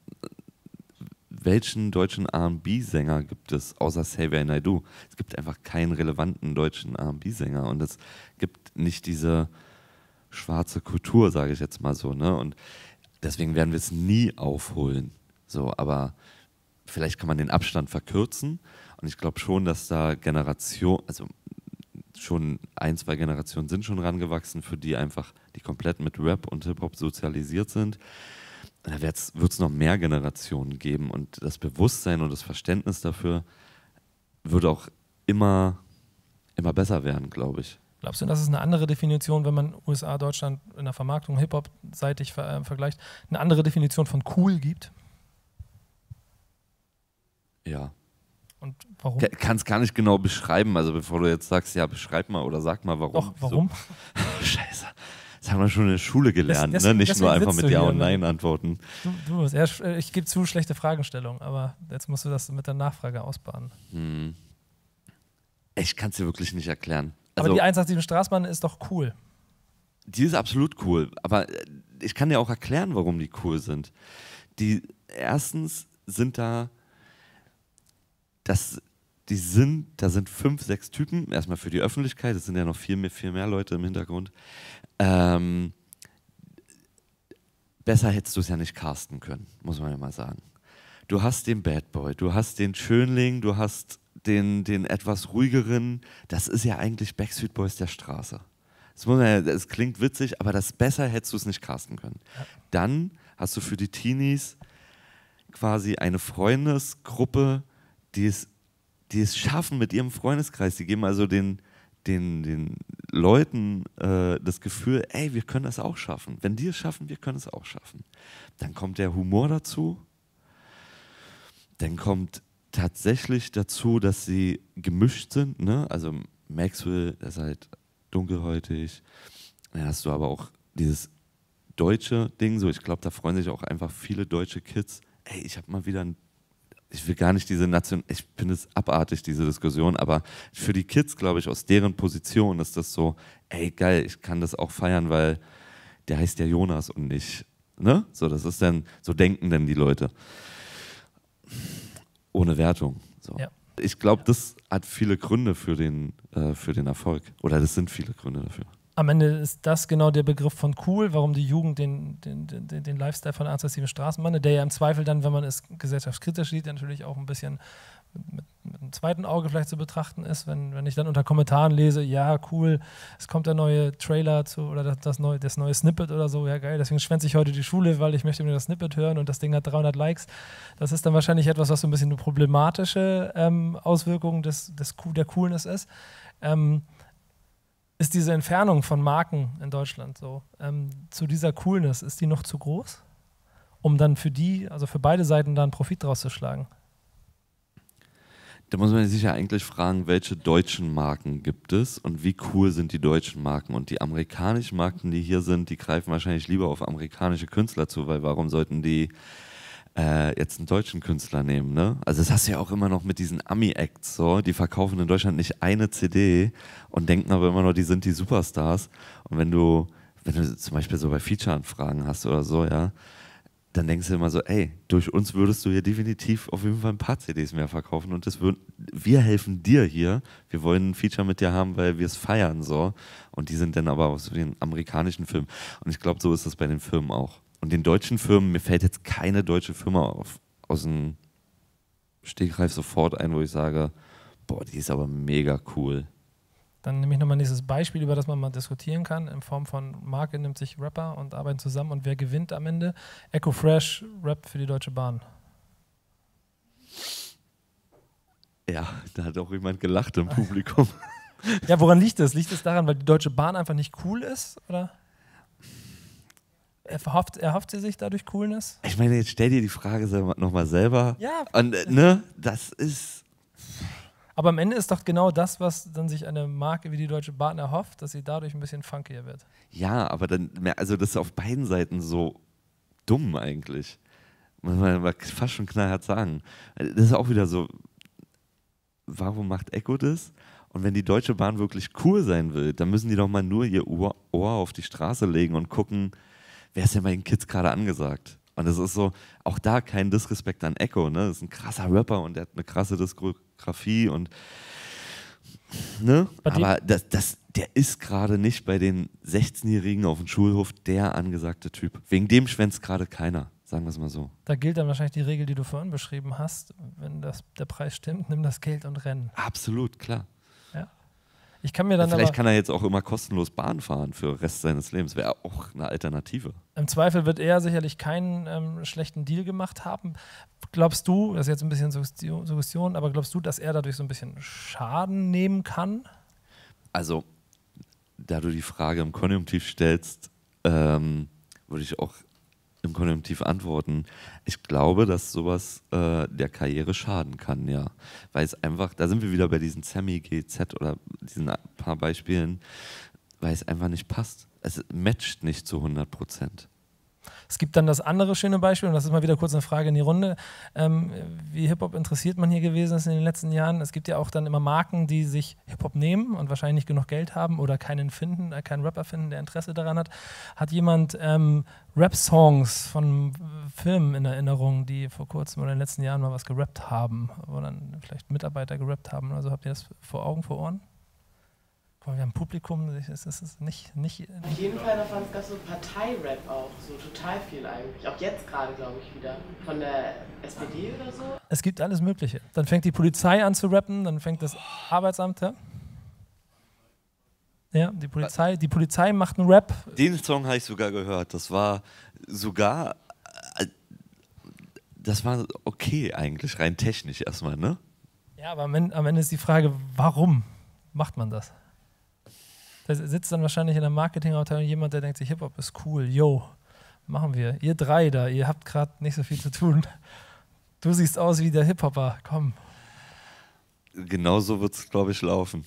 welchen deutschen R und B-Sänger gibt es, außer Xavier Naidoo? Es gibt einfach keinen relevanten deutschen R und B-Sänger und es gibt nicht diese... schwarze Kultur, sage ich jetzt mal so, ne? Und deswegen werden wir es nie aufholen. So, aber vielleicht kann man den Abstand verkürzen. Und ich glaube schon, dass da Generation, also schon ein, zwei Generationen sind schon rangewachsen, für die einfach, die komplett mit Rap und Hip-Hop sozialisiert sind. Und da wird es noch mehr Generationen geben. Und das Bewusstsein und das Verständnis dafür würde auch immer, immer besser werden, glaube ich. Glaubst du, das ist eine andere Definition, wenn man U S A, Deutschland in der Vermarktung Hip-Hop-seitig ver äh, vergleicht, eine andere Definition von cool gibt? Ja. Und warum? Kann es gar nicht genau beschreiben, also bevor du jetzt sagst, ja, beschreib mal oder sag mal, warum. Doch, warum? So. Scheiße. Das haben wir schon in der Schule gelernt, das, das, ne? Nicht nur einfach mit Ja und Nein antworten. Du, du, ja, ich gebe zu, schlechte Fragestellung, aber jetzt musst du das mit der Nachfrage ausbaden. Hm. Ich kann es dir wirklich nicht erklären. Also, aber die hundertsiebenundachtzig Straßenbande ist doch cool. Die ist absolut cool, aber ich kann dir auch erklären, warum die cool sind. Die erstens sind da, das, die sind, da sind fünf, sechs Typen, erstmal für die Öffentlichkeit, es sind ja noch viel mehr, viel mehr Leute im Hintergrund. Ähm, besser hättest du es ja nicht casten können, muss man ja mal sagen. Du hast den Bad Boy, du hast den Schönling, du hast... Den, den etwas ruhigeren, das ist ja eigentlich Backstreet Boys der Straße. Das, muss man ja, das klingt witzig, aber das besser hättest du es nicht casten können. Dann hast du für die Teenies quasi eine Freundesgruppe, die es, die es schaffen mit ihrem Freundeskreis. Die geben also den, den, den Leuten äh, das Gefühl, ey, wir können das auch schaffen. Wenn die es schaffen, wir können es auch schaffen. Dann kommt der Humor dazu. Dann kommt tatsächlich dazu, dass sie gemischt sind, ne? Also Maxwell, der ist halt dunkelhäutig. Dann hast du aber auch dieses deutsche Ding, so ich glaube, da freuen sich auch einfach viele deutsche Kids. Ey, ich habe mal wieder ein, ich will gar nicht diese Nation, ich finde es abartig, diese Diskussion, aber für die Kids, glaube ich, aus deren Position ist das so, ey, geil, ich kann das auch feiern, weil der heißt ja Jonas und nicht, ne? So, das ist dann, so denken denn die Leute. Ohne Wertung. So. Ja. Ich glaube, das hat viele Gründe für den, äh, für den Erfolg. Oder das sind viele Gründe dafür. Am Ende ist das genau der Begriff von cool, warum die Jugend den, den, den, den Lifestyle von der eins acht sieben Straßenbande, der ja im Zweifel dann, wenn man es gesellschaftskritisch sieht, natürlich auch ein bisschen mit, mit einem zweiten Auge vielleicht zu betrachten ist, wenn, wenn ich dann unter Kommentaren lese, ja cool, es kommt der neue Trailer zu oder das, das, neue, das neue Snippet oder so, ja geil, deswegen schwänze ich heute die Schule, weil ich möchte mir das Snippet hören und das Ding hat dreihundert Likes. Das ist dann wahrscheinlich etwas, was so ein bisschen eine problematische ähm, Auswirkung des, des, der Coolness ist. Ähm, Ist diese Entfernung von Marken in Deutschland so, ähm, zu dieser Coolness, ist die noch zu groß, um dann für die, also für beide Seiten da einen Profit draus zu schlagen? Da muss man sich ja eigentlich fragen, welche deutschen Marken gibt es und wie cool sind die deutschen Marken? Und die amerikanischen Marken, die hier sind, die greifen wahrscheinlich lieber auf amerikanische Künstler zu, weil warum sollten die äh, jetzt einen deutschen Künstler nehmen, ne? Also das hast du ja auch immer noch mit diesen Ami-Acts, so, die verkaufen in Deutschland nicht eine C D und denken aber immer noch, die sind die Superstars. Und wenn du, wenn du zum Beispiel so bei Feature-Anfragen hast oder so, ja, dann denkst du immer so, ey, durch uns würdest du hier definitiv auf jeden Fall ein paar C Ds mehr verkaufen und das würden, wir helfen dir hier, wir wollen ein Feature mit dir haben, weil wir es feiern, so. Und die sind dann aber aus den amerikanischen Filmen. Und ich glaube, so ist das bei den Firmen auch. Und den deutschen Firmen, mir fällt jetzt keine deutsche Firma auf, aus dem Stegreif sofort ein, wo ich sage, boah, die ist aber mega cool. Dann nehme ich nochmal ein nächstes Beispiel, über das man mal diskutieren kann, in Form von Marke nimmt sich Rapper und arbeiten zusammen und wer gewinnt am Ende? Echo Fresh, Rap für die Deutsche Bahn. Ja, da hat auch jemand gelacht im Publikum. Ja, woran liegt das? Liegt es daran, weil die Deutsche Bahn einfach nicht cool ist, oder? Erhofft, erhofft sie sich dadurch Coolness? Ich meine, jetzt stell dir die Frage nochmal selber. Ja. Und äh, ne, das ist... Aber am Ende ist doch genau das, was dann sich eine Marke wie die Deutsche Bahn erhofft, dass sie dadurch ein bisschen funkier wird. Ja, aber dann, also das ist auf beiden Seiten so dumm eigentlich. Muss man aber fast schon knallhart sagen. Das ist auch wieder so, warum macht Echo das? Und wenn die Deutsche Bahn wirklich cool sein will, dann müssen die doch mal nur ihr Ohr auf die Straße legen und gucken, wer ist denn bei den Kids gerade angesagt? Und es ist so, auch da kein Disrespekt an Echo, ne? Das ist ein krasser Rapper und der hat eine krasse Diskografie und ne? Aber das, das, der ist gerade nicht bei den sechzehnjährigen auf dem Schulhof der angesagte Typ. Wegen dem schwänzt gerade keiner, sagen wir es mal so. Da gilt dann wahrscheinlich die Regel, die du vorhin beschrieben hast, wenn das, der Preis stimmt, nimm das Geld und renn. Absolut, klar. Ich kann mir dann ja, vielleicht kann er jetzt auch immer kostenlos Bahn fahren für den Rest seines Lebens. Wäre auch eine Alternative. Im Zweifel wird er sicherlich keinen ähm, schlechten Deal gemacht haben. Glaubst du, das ist jetzt ein bisschen Suggestion, aber glaubst du, dass er dadurch so ein bisschen Schaden nehmen kann? Also, da du die Frage im Konjunktiv stellst, ähm, würde ich auch im Konjunktiv antworten. Ich glaube, dass sowas äh, der Karriere schaden kann, ja. Weil es einfach, da sind wir wieder bei diesen Sammy, G E Z oder diesen paar Beispielen, weil es einfach nicht passt. Es matcht nicht zu hundert Prozent. Es gibt dann das andere schöne Beispiel, und das ist mal wieder kurz eine Frage in die Runde, ähm, wie Hip-Hop interessiert man hier gewesen ist in den letzten Jahren. Es gibt ja auch dann immer Marken, die sich Hip-Hop nehmen und wahrscheinlich nicht genug Geld haben oder keinen finden, äh, keinen Rapper finden, der Interesse daran hat. Hat jemand ähm, Rap-Songs von Filmen in Erinnerung, die vor kurzem oder in den letzten Jahren mal was gerappt haben, wo dann vielleicht Mitarbeiter gerappt haben oder so? Habt ihr das vor Augen, vor Ohren? Wir haben Publikum, das ist nicht, nicht... Auf jeden Fall davon, es gab so Parteirap auch, so total viel eigentlich. Auch jetzt gerade, glaube ich, wieder. Von der S P D oder so. Es gibt alles Mögliche. Dann fängt die Polizei an zu rappen, dann fängt das Arbeitsamt, ja? Ja, die Polizei, die Polizei macht einen Rap. Den Song habe ich sogar gehört. Das war sogar... Das war okay eigentlich, rein technisch erstmal, ne? Ja, aber am Ende, am Ende ist die Frage, warum macht man das? Da sitzt dann wahrscheinlich in der Marketingabteilung jemand, der denkt sich, Hip-Hop ist cool, yo, machen wir. Ihr drei da, ihr habt gerade nicht so viel zu tun. Du siehst aus wie der Hip-Hopper, komm, genauso wird es, glaube ich, laufen.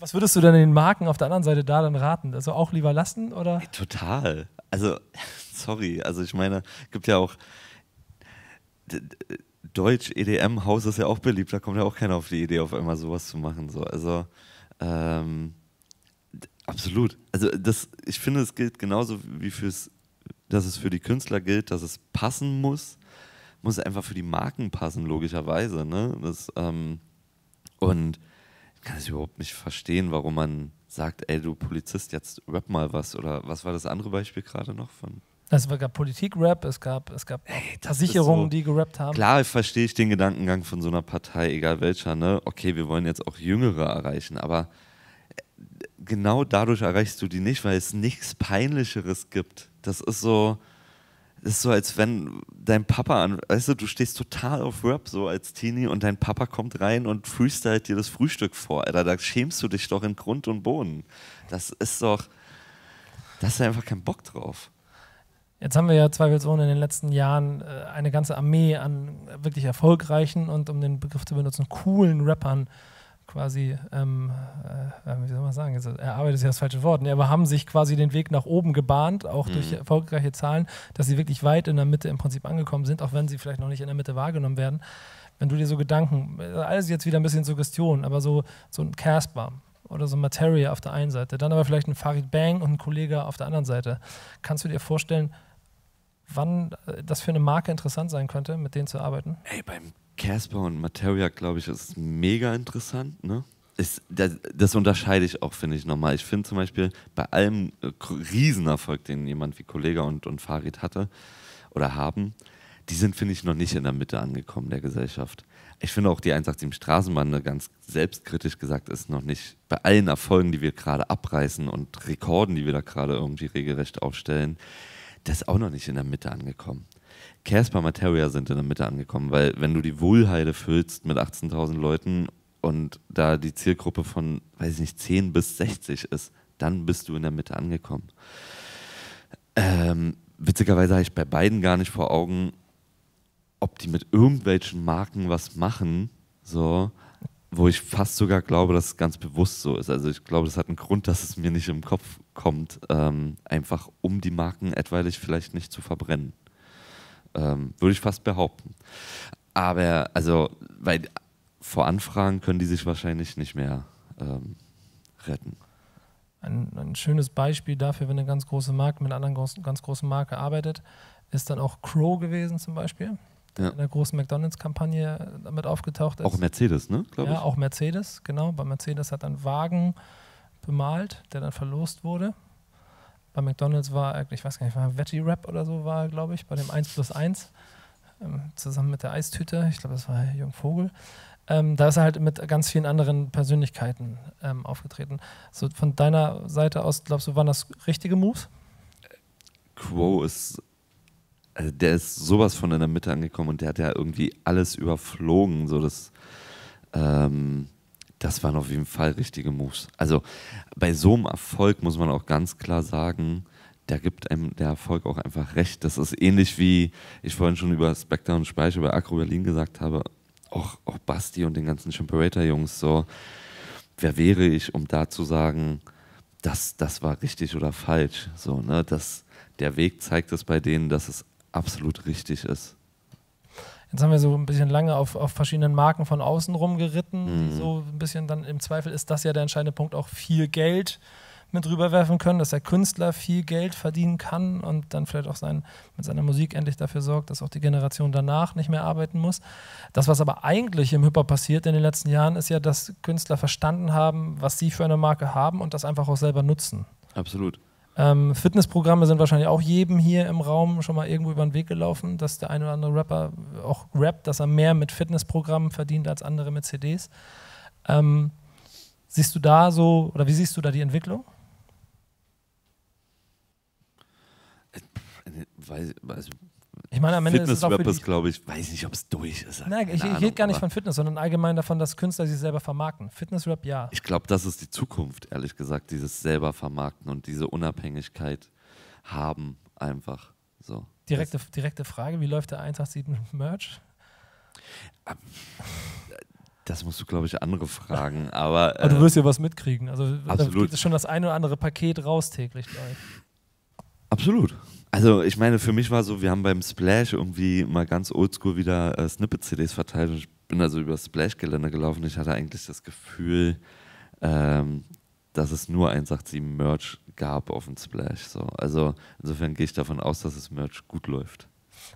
Was würdest du denn den Marken auf der anderen Seite da dann raten? Also auch lieber lassen, oder? Hey, total. Also, sorry. Also ich meine, gibt ja auch Deutsch, E D M, Haus ist ja auch beliebt. Da kommt ja auch keiner auf die Idee, auf einmal sowas zu machen. So. Also, ähm, absolut. Also das, ich finde, es gilt genauso wie fürs, dass es für die Künstler gilt, dass es passen muss. Muss einfach für die Marken passen, logischerweise. Ne? Das, ähm, und ich kann es überhaupt nicht verstehen, warum man sagt, ey, du Polizist, jetzt rap mal was. Oder was war das andere Beispiel gerade noch von? Also, es gab Politik-Rap, es gab, es gab ey, Versicherungen, so, die gerappt haben. Klar verstehe ich den Gedankengang von so einer Partei, egal welcher, ne? Okay, wir wollen jetzt auch Jüngere erreichen, aber genau dadurch erreichst du die nicht, weil es nichts Peinlicheres gibt. Das ist so, das ist so, als wenn dein Papa, an, weißt du, du stehst total auf Rap so als Teenie und dein Papa kommt rein und freestylt dir das Frühstück vor. Alter, da schämst du dich doch in Grund und Boden. Das ist doch, da hast du einfach keinen Bock drauf. Jetzt haben wir ja zweifelsohne in den letzten Jahren eine ganze Armee an wirklich erfolgreichen und, um den Begriff zu benutzen, coolen Rappern quasi, ähm, äh, wie soll man sagen, jetzt erarbeitet sich das falsche Wort, ne, aber haben sich quasi den Weg nach oben gebahnt, auch mhm. durch erfolgreiche Zahlen, dass sie wirklich weit in der Mitte im Prinzip angekommen sind, auch wenn sie vielleicht noch nicht in der Mitte wahrgenommen werden. Wenn du dir so Gedanken, alles jetzt wieder ein bisschen Suggestion, aber so, so ein Casper oder so ein Marteria auf der einen Seite, dann aber vielleicht ein Farid Bang und ein Kollege auf der anderen Seite. Kannst du dir vorstellen, wann das für eine Marke interessant sein könnte, mit denen zu arbeiten? Ey, beim Casper und Marteria, glaube ich, ist mega interessant. Ne? Ist, das, das unterscheide ich auch, finde ich, nochmal. Ich finde zum Beispiel bei allem äh, Riesenerfolg, den jemand wie Kollegah und, und Farid hatte oder haben, die sind, finde ich, noch nicht in der Mitte angekommen der Gesellschaft. Ich finde auch die hundertsiebenundachtzig Straßenbande, ganz selbstkritisch gesagt, ist noch nicht bei allen Erfolgen, die wir gerade abreißen und Rekorden, die wir da gerade irgendwie regelrecht aufstellen, das ist auch noch nicht in der Mitte angekommen. Casper, Marteria sind in der Mitte angekommen, weil wenn du die Wohlheide füllst mit achtzehntausend Leuten und da die Zielgruppe von, weiß ich nicht, zehn bis sechzig ist, dann bist du in der Mitte angekommen. Ähm, witzigerweise habe ich bei beiden gar nicht vor Augen, ob die mit irgendwelchen Marken was machen, so, wo ich fast sogar glaube, dass es ganz bewusst so ist. Also ich glaube, das hat einen Grund, dass es mir nicht im Kopf kommt, ähm, einfach um die Marken etwaig vielleicht nicht zu verbrennen. Ähm, würde ich fast behaupten. Aber, also, weil vor Anfragen können die sich wahrscheinlich nicht mehr ähm, retten. Ein, ein schönes Beispiel dafür, wenn eine ganz große Marke mit einer anderen groß, ganz großen Marke arbeitet, ist dann auch Crow gewesen zum Beispiel, der ja. in der großen McDonalds-Kampagne damit aufgetaucht ist. Auch Mercedes, ne? Glaub ich. Ja, auch Mercedes, genau. Bei Mercedes hat ein Wagen bemalt, der dann verlost wurde. Bei McDonalds war, ich weiß gar nicht, war Veggie Wrap oder so war, glaube ich, bei dem eins plus eins, ähm, zusammen mit der Eistüte, ich glaube, das war Jürgen Vogel. Ähm, da ist er halt mit ganz vielen anderen Persönlichkeiten ähm, aufgetreten. So von deiner Seite aus, glaubst du, waren das richtige Moves? Crow ist, also der ist sowas von in der Mitte angekommen und der hat ja irgendwie alles überflogen, so das, ähm das waren auf jeden Fall richtige Moves. Also bei so einem Erfolg muss man auch ganz klar sagen, da gibt einem der Erfolg auch einfach recht. Das ist ähnlich wie ich vorhin schon über Spectre und Speicher bei Aggro Berlin gesagt habe, auch, auch Basti und den ganzen Chimperator-Jungs, so, wer wäre ich, um da zu sagen, das, das war richtig oder falsch. So, ne? Das, der Weg zeigt es bei denen, dass es absolut richtig ist. Jetzt haben wir so ein bisschen lange auf, auf verschiedenen Marken von außen rumgeritten, mhm. so ein bisschen dann im Zweifel ist das ja der entscheidende Punkt, auch viel Geld mit rüberwerfen können, dass der Künstler viel Geld verdienen kann und dann vielleicht auch sein, mit seiner Musik endlich dafür sorgt, dass auch die Generation danach nicht mehr arbeiten muss. Das, was aber eigentlich im Hip-Hop passiert in den letzten Jahren, ist ja, dass Künstler verstanden haben, was sie für eine Marke haben und das einfach auch selber nutzen. Absolut. Ähm, Fitnessprogramme sind wahrscheinlich auch jedem hier im Raum schon mal irgendwo über den Weg gelaufen, dass der ein oder andere Rapper auch rappt, dass er mehr mit Fitnessprogrammen verdient als andere mit C Ds. Ähm, siehst du da so, oder wie siehst du da die Entwicklung? Weiß, weiß, ich meine, am Ende ist es auch für die, glaube ich, weiß nicht, ob es durch ist. Na, ich ich rede gar nicht von Fitness, sondern allgemein davon, dass Künstler sich selber vermarkten. Fitnessrap, ja. Ich glaube, das ist die Zukunft, ehrlich gesagt, dieses selber vermarkten und diese Unabhängigkeit haben einfach so. Direkte, direkte Frage, wie läuft der hundertsiebenundachtzig Merch? Das musst du, glaube ich, andere fragen. Aber, äh, aber du wirst ja was mitkriegen. Also absolut. Da gibt es schon das ein oder andere Paket raus täglich. Absolut. Also ich meine, für mich war so, wir haben beim Splash irgendwie mal ganz oldschool wieder äh, Snippet-C Ds verteilt und ich bin also über das Splash-Gelände gelaufen. Ich hatte eigentlich das Gefühl, ähm, dass es nur eins acht sieben Merch gab auf dem Splash. So. Also insofern gehe ich davon aus, dass das Merch gut läuft.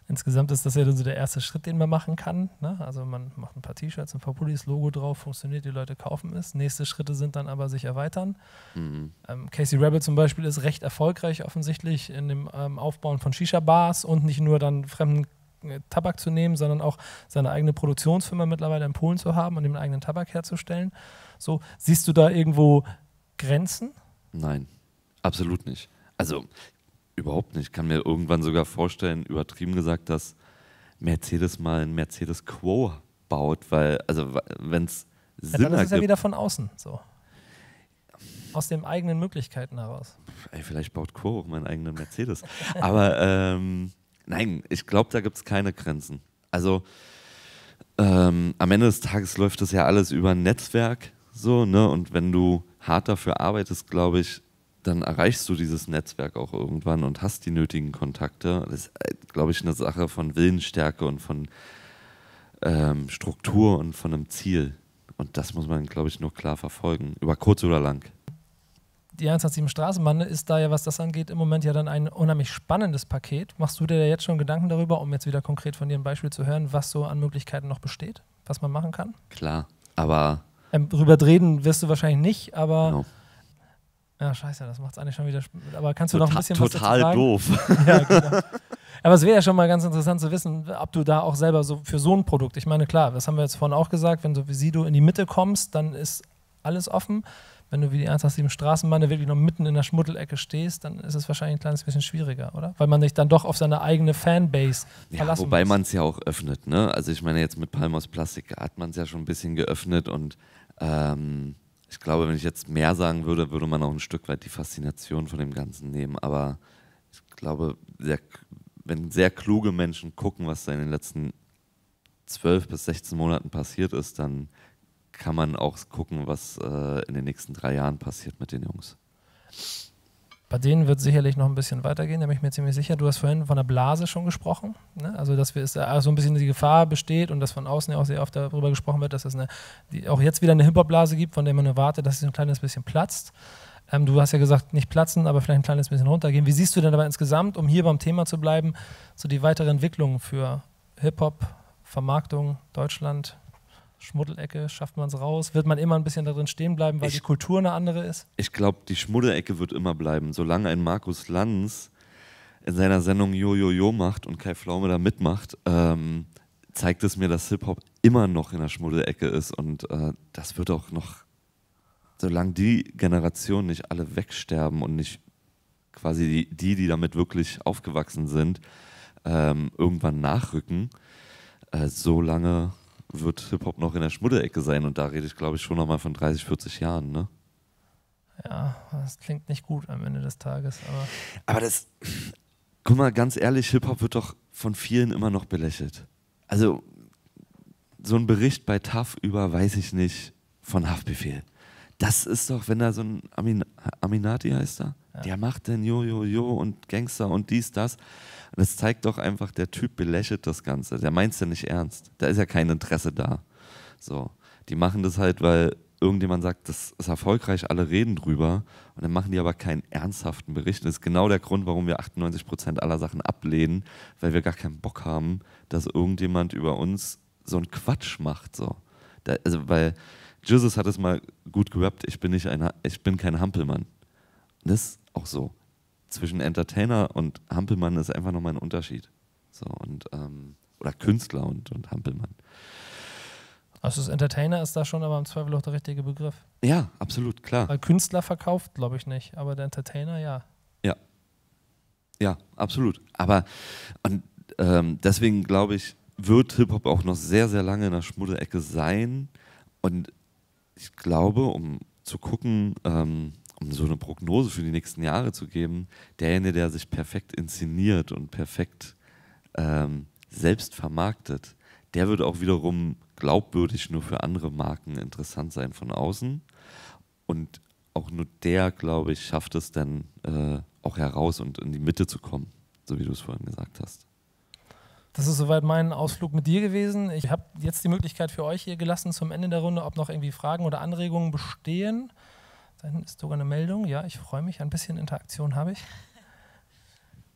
Insgesamt ist das ja so der erste Schritt, den man machen kann. Ne? Also man macht ein paar T-Shirts, ein paar Pullis, Logo drauf, funktioniert, die Leute kaufen es. Nächste Schritte sind dann aber sich erweitern. Mhm. Ähm, Casey Rebel zum Beispiel ist recht erfolgreich offensichtlich in dem ähm, Aufbauen von Shisha-Bars und nicht nur dann fremden äh, Tabak zu nehmen, sondern auch seine eigene Produktionsfirma mittlerweile in Polen zu haben und den eigenen Tabak herzustellen. So, siehst du da irgendwo Grenzen? Nein, absolut nicht. Also überhaupt nicht. Ich kann mir irgendwann sogar vorstellen, übertrieben gesagt, dass Mercedes mal ein Mercedes Quo baut, weil, also wenn es Sinn ergibt. Ja, das ist ja wieder von außen so. Aus den eigenen Möglichkeiten heraus. Ey, vielleicht baut Quo auch meinen eigenen Mercedes. Aber ähm, nein, ich glaube, da gibt es keine Grenzen. Also ähm, am Ende des Tages läuft das ja alles über ein Netzwerk so, ne? Und wenn du hart dafür arbeitest, glaube ich, dann erreichst du dieses Netzwerk auch irgendwann und hast die nötigen Kontakte. Das ist, glaube ich, eine Sache von Willensstärke und von ähm, Struktur und von einem Ziel. Und das muss man, glaube ich, nur klar verfolgen, über kurz oder lang. Die eins acht sieben Straßenbande ist da ja, was das angeht, im Moment ja dann ein unheimlich spannendes Paket. Machst du dir da jetzt schon Gedanken darüber, um jetzt wieder konkret von dir ein Beispiel zu hören, was so an Möglichkeiten noch besteht, was man machen kann? Klar, aber... Ähm, drüber reden wirst du wahrscheinlich nicht, aber... Genau. Ja, scheiße, das macht es eigentlich schon wieder... Aber kannst du total, noch ein bisschen was dazu sagen? Total doof. Ja, genau. Aber es wäre ja schon mal ganz interessant zu wissen, ob du da auch selber so für so ein Produkt, ich meine, klar, das haben wir jetzt vorhin auch gesagt, wenn du wie Sido in die Mitte kommst, dann ist alles offen. Wenn du wie die eins acht sieben Straßenbande wirklich noch mitten in der Schmuddelecke stehst, dann ist es wahrscheinlich ein kleines bisschen schwieriger, oder? Weil man sich dann doch auf seine eigene Fanbase ja, verlassen wobei muss. Wobei man es ja auch öffnet, ne? Also ich meine, jetzt mit Palm aus Plastik hat man es ja schon ein bisschen geöffnet und... Ähm ich glaube, wenn ich jetzt mehr sagen würde, würde man auch ein Stück weit die Faszination von dem Ganzen nehmen. Aber ich glaube, sehr, wenn sehr kluge Menschen gucken, was da in den letzten zwölf bis sechzehn Monaten passiert ist, dann kann man auch gucken, was äh, in den nächsten drei Jahren passiert mit den Jungs. Bei denen wird sicherlich noch ein bisschen weitergehen, da bin ich mir ziemlich sicher. Du hast vorhin von der Blase schon gesprochen, ne? Also dass wir, so also ein bisschen die Gefahr besteht und dass von außen ja auch sehr oft darüber gesprochen wird, dass es eine, die auch jetzt wieder eine Hip-Hop-Blase gibt, von der man erwartet, dass sie ein kleines bisschen platzt. Ähm, du hast ja gesagt, nicht platzen, aber vielleicht ein kleines bisschen runtergehen. Wie siehst du denn aber insgesamt, um hier beim Thema zu bleiben, so die weitere Entwicklung für Hip-Hop, Vermarktung, Deutschland? Schmuddelecke, schafft man es raus? Wird man immer ein bisschen darin stehen bleiben, weil ich, die Kultur eine andere ist? Ich glaube, die Schmuddelecke wird immer bleiben. Solange ein Markus Lanz in seiner Sendung Jojojo macht und Kai Pflaume da mitmacht, ähm, zeigt es mir, dass Hip-Hop immer noch in der Schmuddelecke ist. Und äh, das wird auch noch, solange die Generation nicht alle wegsterben und nicht quasi die, die, die damit wirklich aufgewachsen sind, ähm, irgendwann nachrücken, äh, solange wird Hip-Hop noch in der Schmuddelecke sein und da rede ich, glaube ich, schon nochmal von dreißig, vierzig Jahren, ne? Ja, das klingt nicht gut am Ende des Tages, aber... Aber das... Guck mal, ganz ehrlich, Hip-Hop wird doch von vielen immer noch belächelt. Also, so ein Bericht bei T A F über, weiß ich nicht, von Haftbefehl. Das ist doch, wenn da so ein Amin Aminati heißt er, ja. Der macht denn Jojojo und Gangster und dies, das. Und das zeigt doch einfach, der Typ belächelt das Ganze. Der meint es ja nicht ernst. Da ist ja kein Interesse da. So. Die machen das halt, weil irgendjemand sagt, das ist erfolgreich, alle reden drüber. Und dann machen die aber keinen ernsthaften Bericht. Das ist genau der Grund, warum wir achtundneunzig Prozent aller Sachen ablehnen, weil wir gar keinen Bock haben, dass irgendjemand über uns so einen Quatsch macht. So. Da, also, weil... Gzuz hat es mal gut gerappt, ich bin, nicht ein, ich bin kein Hampelmann. Das ist auch so. Zwischen Entertainer und Hampelmann ist einfach nochmal ein Unterschied. So, und, ähm, oder Künstler und, und Hampelmann. Also das Entertainer ist da schon aber im Zweifel auch der richtige Begriff. Ja, absolut, klar. Weil Künstler verkauft, glaube ich, nicht, aber der Entertainer, ja. Ja, ja, absolut. Aber und, ähm, deswegen, glaube ich, wird Hip-Hop auch noch sehr, sehr lange in der Schmuddelecke sein. Und ich glaube, um zu gucken, ähm, um so eine Prognose für die nächsten Jahre zu geben, derjenige, der sich perfekt inszeniert und perfekt ähm, selbst vermarktet, der würde auch wiederum glaubwürdig nur für andere Marken interessant sein von außen. Und auch nur der, glaube ich, schafft es dann äh, auch heraus und in die Mitte zu kommen, so wie du es vorhin gesagt hast. Das ist soweit mein Ausflug mit dir gewesen. Ich habe jetzt die Möglichkeit für euch hier gelassen zum Ende der Runde, ob noch irgendwie Fragen oder Anregungen bestehen. Da hinten ist sogar eine Meldung. Ja, ich freue mich. Ein bisschen Interaktion habe ich.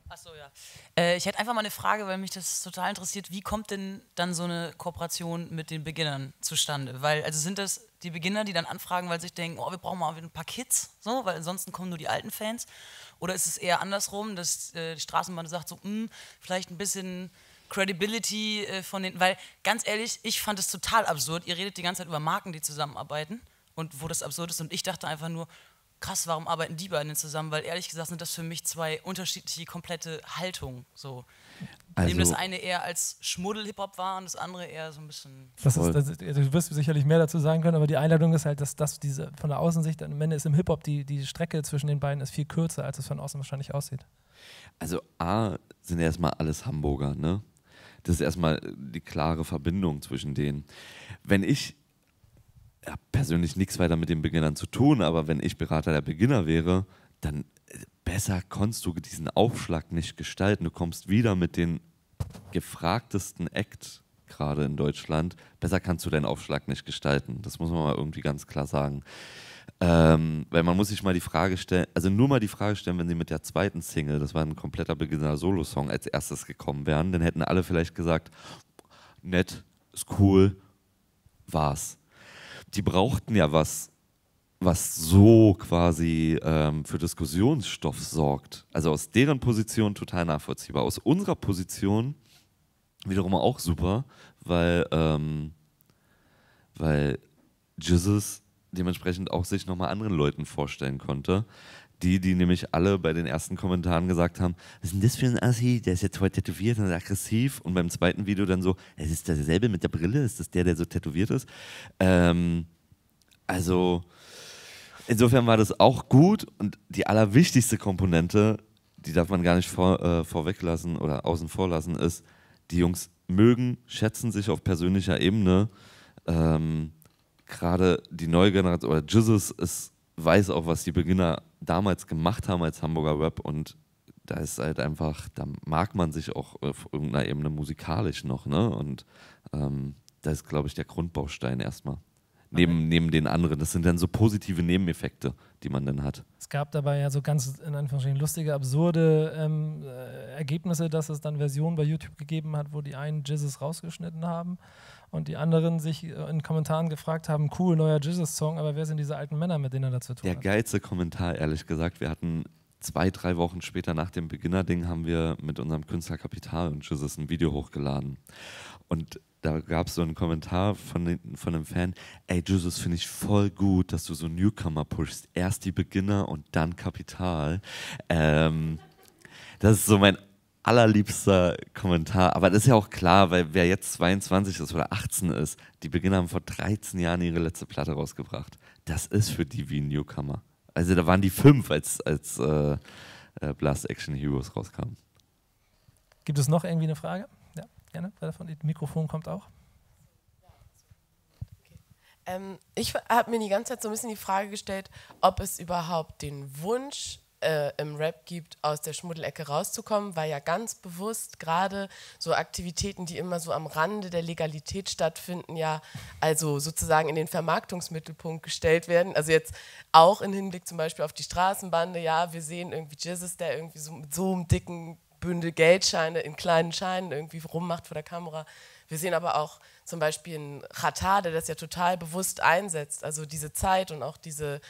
Achso, ja. Äh, ich hätte einfach mal eine Frage, weil mich das total interessiert. Wie kommt denn dann so eine Kooperation mit den Beginnern zustande? Weil, also sind das die Beginner, die dann anfragen, weil sie sich denken, oh, wir brauchen mal ein paar Kids, so, weil ansonsten kommen nur die alten Fans? Oder ist es eher andersrum, dass äh, die Straßenbande sagt, so, mh, vielleicht ein bisschen Credibility äh, von den, weil ganz ehrlich, ich fand es total absurd. Ihr redet die ganze Zeit über Marken, die zusammenarbeiten und wo das absurd ist. Und ich dachte einfach nur, krass, warum arbeiten die beiden zusammen? Weil ehrlich gesagt sind das für mich zwei unterschiedliche, komplette Haltungen. So. Also indem das eine eher als Schmuddel-Hip-Hop war und das andere eher so ein bisschen... Das ist, das, du wirst sicherlich mehr dazu sagen können, aber die Einladung ist halt, dass das diese, von der Außensicht, am Ende ist im Hip-Hop die, die Strecke zwischen den beiden ist viel kürzer, als es von außen wahrscheinlich aussieht. Also A sind erstmal alles Hamburger, ne? Das ist erstmal die klare Verbindung zwischen denen. Wenn ich... Ich habe persönlich nichts weiter mit den Beginnern zu tun, aber wenn ich Berater der Beginner wäre, dann besser konntest du diesen Aufschlag nicht gestalten. Du kommst wieder mit den gefragtesten Act gerade in Deutschland. Besser kannst du deinen Aufschlag nicht gestalten. Das muss man mal irgendwie ganz klar sagen. Ähm, weil man muss sich mal die Frage stellen, also nur mal die Frage stellen, wenn sie mit der zweiten Single, das war ein kompletter Beginner-Solo-Song, als erstes gekommen wären, dann hätten alle vielleicht gesagt, nett, ist cool, war's. Die brauchten ja was, was so quasi ähm, für Diskussionsstoff sorgt. Also aus deren Position total nachvollziehbar. Aus unserer Position wiederum auch super, weil, ähm, weil Gzuz dementsprechend auch sich nochmal anderen Leuten vorstellen konnte. Die, die nämlich alle bei den ersten Kommentaren gesagt haben, was ist denn das für ein Assi, der ist jetzt voll tätowiert und aggressiv. Und beim zweiten Video dann so, es ist derselbe mit der Brille, ist das der, der so tätowiert ist? Ähm, also insofern war das auch gut. Und die allerwichtigste Komponente, die darf man gar nicht vor, äh, vorweglassen oder außen vor lassen, ist, die Jungs mögen, schätzen sich auf persönlicher Ebene. Ähm, Gerade die neue Generation, oder Gzuz ist, weiß auch, was die Beginner damals gemacht haben als Hamburger Rap, und da ist halt einfach, da mag man sich auch auf irgendeiner Ebene musikalisch noch, ne? Und ähm, das ist, glaube ich, der Grundbaustein erstmal. Neben, okay. neben den anderen. Das sind dann so positive Nebeneffekte, die man dann hat. Es gab dabei ja so ganz, in Anführungsstrichen, lustige, absurde ähm, Ergebnisse, dass es dann Versionen bei YouTube gegeben hat, wo die einen Gzuz rausgeschnitten haben und die anderen sich in Kommentaren gefragt haben, cool, neuer Gzuz-Song, aber wer sind diese alten Männer, mit denen er dazu tut? Der hat? Geilste Kommentar, ehrlich gesagt. Wir hatten zwei, drei Wochen später nach dem Beginner-Ding haben wir mit unserem Künstler Kapital und Gzuz ein Video hochgeladen. Und da gab es so einen Kommentar von, den, von einem Fan, ey Gzuz, finde ich voll gut, dass du so Newcomer pushst. Erst die Beginner und dann Kapital. Ähm, das ist so mein allerliebster Kommentar. Aber das ist ja auch klar, weil wer jetzt zweiundzwanzig ist oder achtzehn ist, die Beginner haben vor dreizehn Jahren ihre letzte Platte rausgebracht. Das ist für die wie ein Newcomer. Also da waren die fünf, als, als äh, Blast Action Heroes rauskamen. Gibt es noch irgendwie eine Frage? Ja, gerne. Davon, das Mikrofon kommt auch. Okay. Ähm, ich habe mir die ganze Zeit so ein bisschen die Frage gestellt, ob es überhaupt den Wunsch äh, im Rap gibt, aus der Schmuddelecke rauszukommen, weil ja ganz bewusst gerade so Aktivitäten, die immer so am Rande der Legalität stattfinden, ja also sozusagen in den Vermarktungsmittelpunkt gestellt werden. Also jetzt auch im Hinblick zum Beispiel auf die Straßenbande, ja, wir sehen irgendwie Gzuz, der irgendwie so mit so einem dicken Bündel Geldscheine in kleinen Scheinen irgendwie rummacht vor der Kamera. Wir sehen aber auch zum Beispiel einen Katar, der das ja total bewusst einsetzt. Also diese Zeit und auch diese,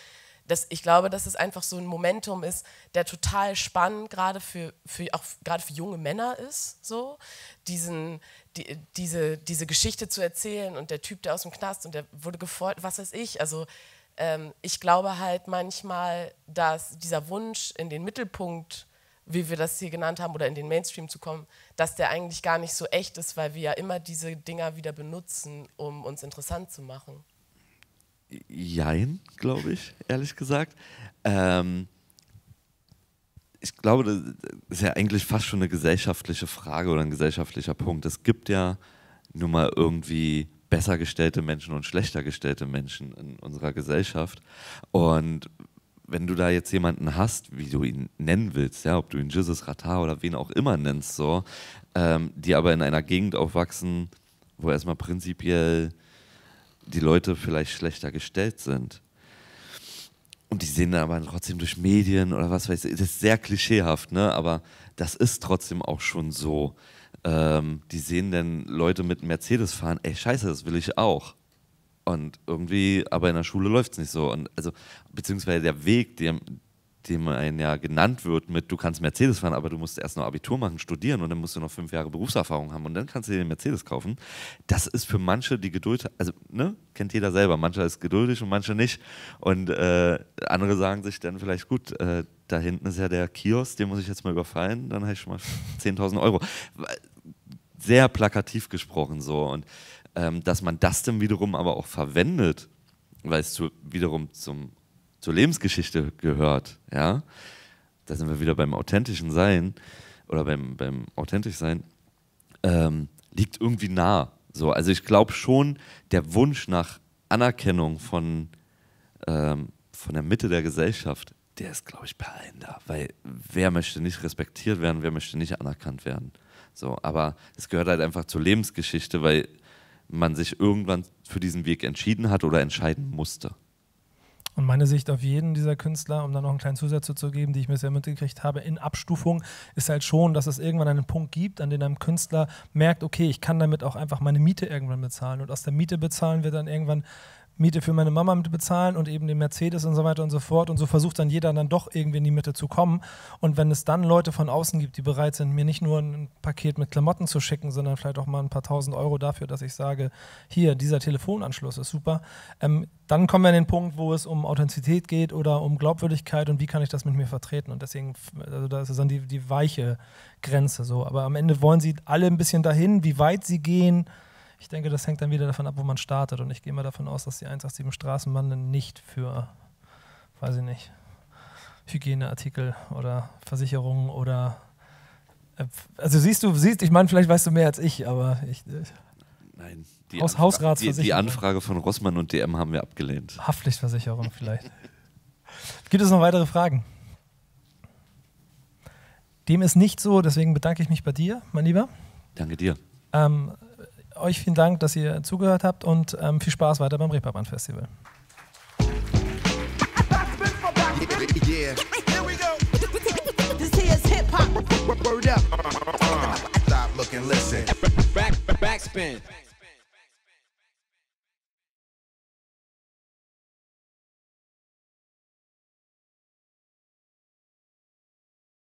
das, ich glaube, dass es einfach so ein Momentum ist, der total spannend gerade für, für, auch gerade für junge Männer ist, so diesen, die, diese, diese Geschichte zu erzählen und der Typ, der aus dem Knast und der wurde gefordert, was weiß ich, also ähm, ich glaube halt manchmal, dass dieser Wunsch in den Mittelpunkt, wie wir das hier genannt haben, oder in den Mainstream zu kommen, dass der eigentlich gar nicht so echt ist, weil wir ja immer diese Dinger wieder benutzen, um uns interessant zu machen. Jein, glaube ich, ehrlich gesagt. Ähm, ich glaube, das ist ja eigentlich fast schon eine gesellschaftliche Frage oder ein gesellschaftlicher Punkt. Es gibt ja nur mal irgendwie besser gestellte Menschen und schlechter gestellte Menschen in unserer Gesellschaft. Und wenn du da jetzt jemanden hast, wie du ihn nennen willst, ja, ob du ihn Jesus, Rata oder wen auch immer nennst, so, ähm, die aber in einer Gegend aufwachsen, wo erstmal prinzipiell die Leute vielleicht schlechter gestellt sind. Und die sehen dann aber trotzdem durch Medien oder was weiß ich, das ist sehr klischeehaft, ne? Aber das ist trotzdem auch schon so. Ähm, die sehen dann Leute mit Mercedes fahren, ey, scheiße, das will ich auch. Und irgendwie, aber in der Schule läuft es nicht so. Und also, beziehungsweise der Weg, dem, dem einem ja genannt wird mit, du kannst Mercedes fahren, aber du musst erst noch Abitur machen, studieren und dann musst du noch fünf Jahre Berufserfahrung haben und dann kannst du dir den Mercedes kaufen. Das ist für manche die Geduld, also ne, kennt jeder selber, mancher ist geduldig und manche nicht. Und äh, andere sagen sich dann vielleicht, gut, äh, da hinten ist ja der Kiosk, den muss ich jetzt mal überfallen, dann habe ich schon mal zehntausend Euro. Sehr plakativ gesprochen so. Und ähm, dass man das dann wiederum aber auch verwendet, weil es zu, wiederum zum, zur Lebensgeschichte gehört, ja, da sind wir wieder beim authentischen Sein oder beim, beim authentisch Sein, ähm, liegt irgendwie nah. So. Also ich glaube schon, der Wunsch nach Anerkennung von, ähm, von der Mitte der Gesellschaft, der ist, glaube ich, bei allen da, weil wer möchte nicht respektiert werden, wer möchte nicht anerkannt werden. So, aber es gehört halt einfach zur Lebensgeschichte, weil man sich irgendwann für diesen Weg entschieden hat oder entscheiden musste. Und meine Sicht auf jeden dieser Künstler, um da noch einen kleinen Zusatz zu geben, die ich bisher mitgekriegt habe, in Abstufung, ist halt schon, dass es irgendwann einen Punkt gibt, an dem einem Künstler merkt, okay, ich kann damit auch einfach meine Miete irgendwann bezahlen. Und aus der Miete bezahlen wird dann irgendwann Miete für meine Mama mit bezahlen und eben den Mercedes und so weiter und so fort. Und so versucht dann jeder dann doch irgendwie in die Mitte zu kommen. Und wenn es dann Leute von außen gibt, die bereit sind, mir nicht nur ein Paket mit Klamotten zu schicken, sondern vielleicht auch mal ein paar tausend Euro dafür, dass ich sage, hier, dieser Telefonanschluss ist super, ähm, dann kommen wir an den Punkt, wo es um Authentizität geht oder um Glaubwürdigkeit und wie kann ich das mit mir vertreten. Und deswegen, also da ist dann die, die weiche Grenze so. Aber am Ende wollen sie alle ein bisschen dahin, wie weit sie gehen. Ich denke, das hängt dann wieder davon ab, wo man startet. Und ich gehe mal davon aus, dass die hundertsiebenundachtzig Straßenbande nicht für, weiß ich nicht, Hygieneartikel oder Versicherungen oder... Also siehst du, siehst, ich meine, vielleicht weißt du mehr als ich, aber ich... Nein, die, aus Anfra die, die Anfrage von Rossmann und D M haben wir abgelehnt. Haftpflichtversicherung vielleicht. Gibt es noch weitere Fragen? Dem ist nicht so, deswegen bedanke ich mich bei dir, mein Lieber. Danke dir. Ähm, Euch vielen Dank, dass ihr zugehört habt und ähm, viel Spaß weiter beim Reeperbahn-Festival. Backspin.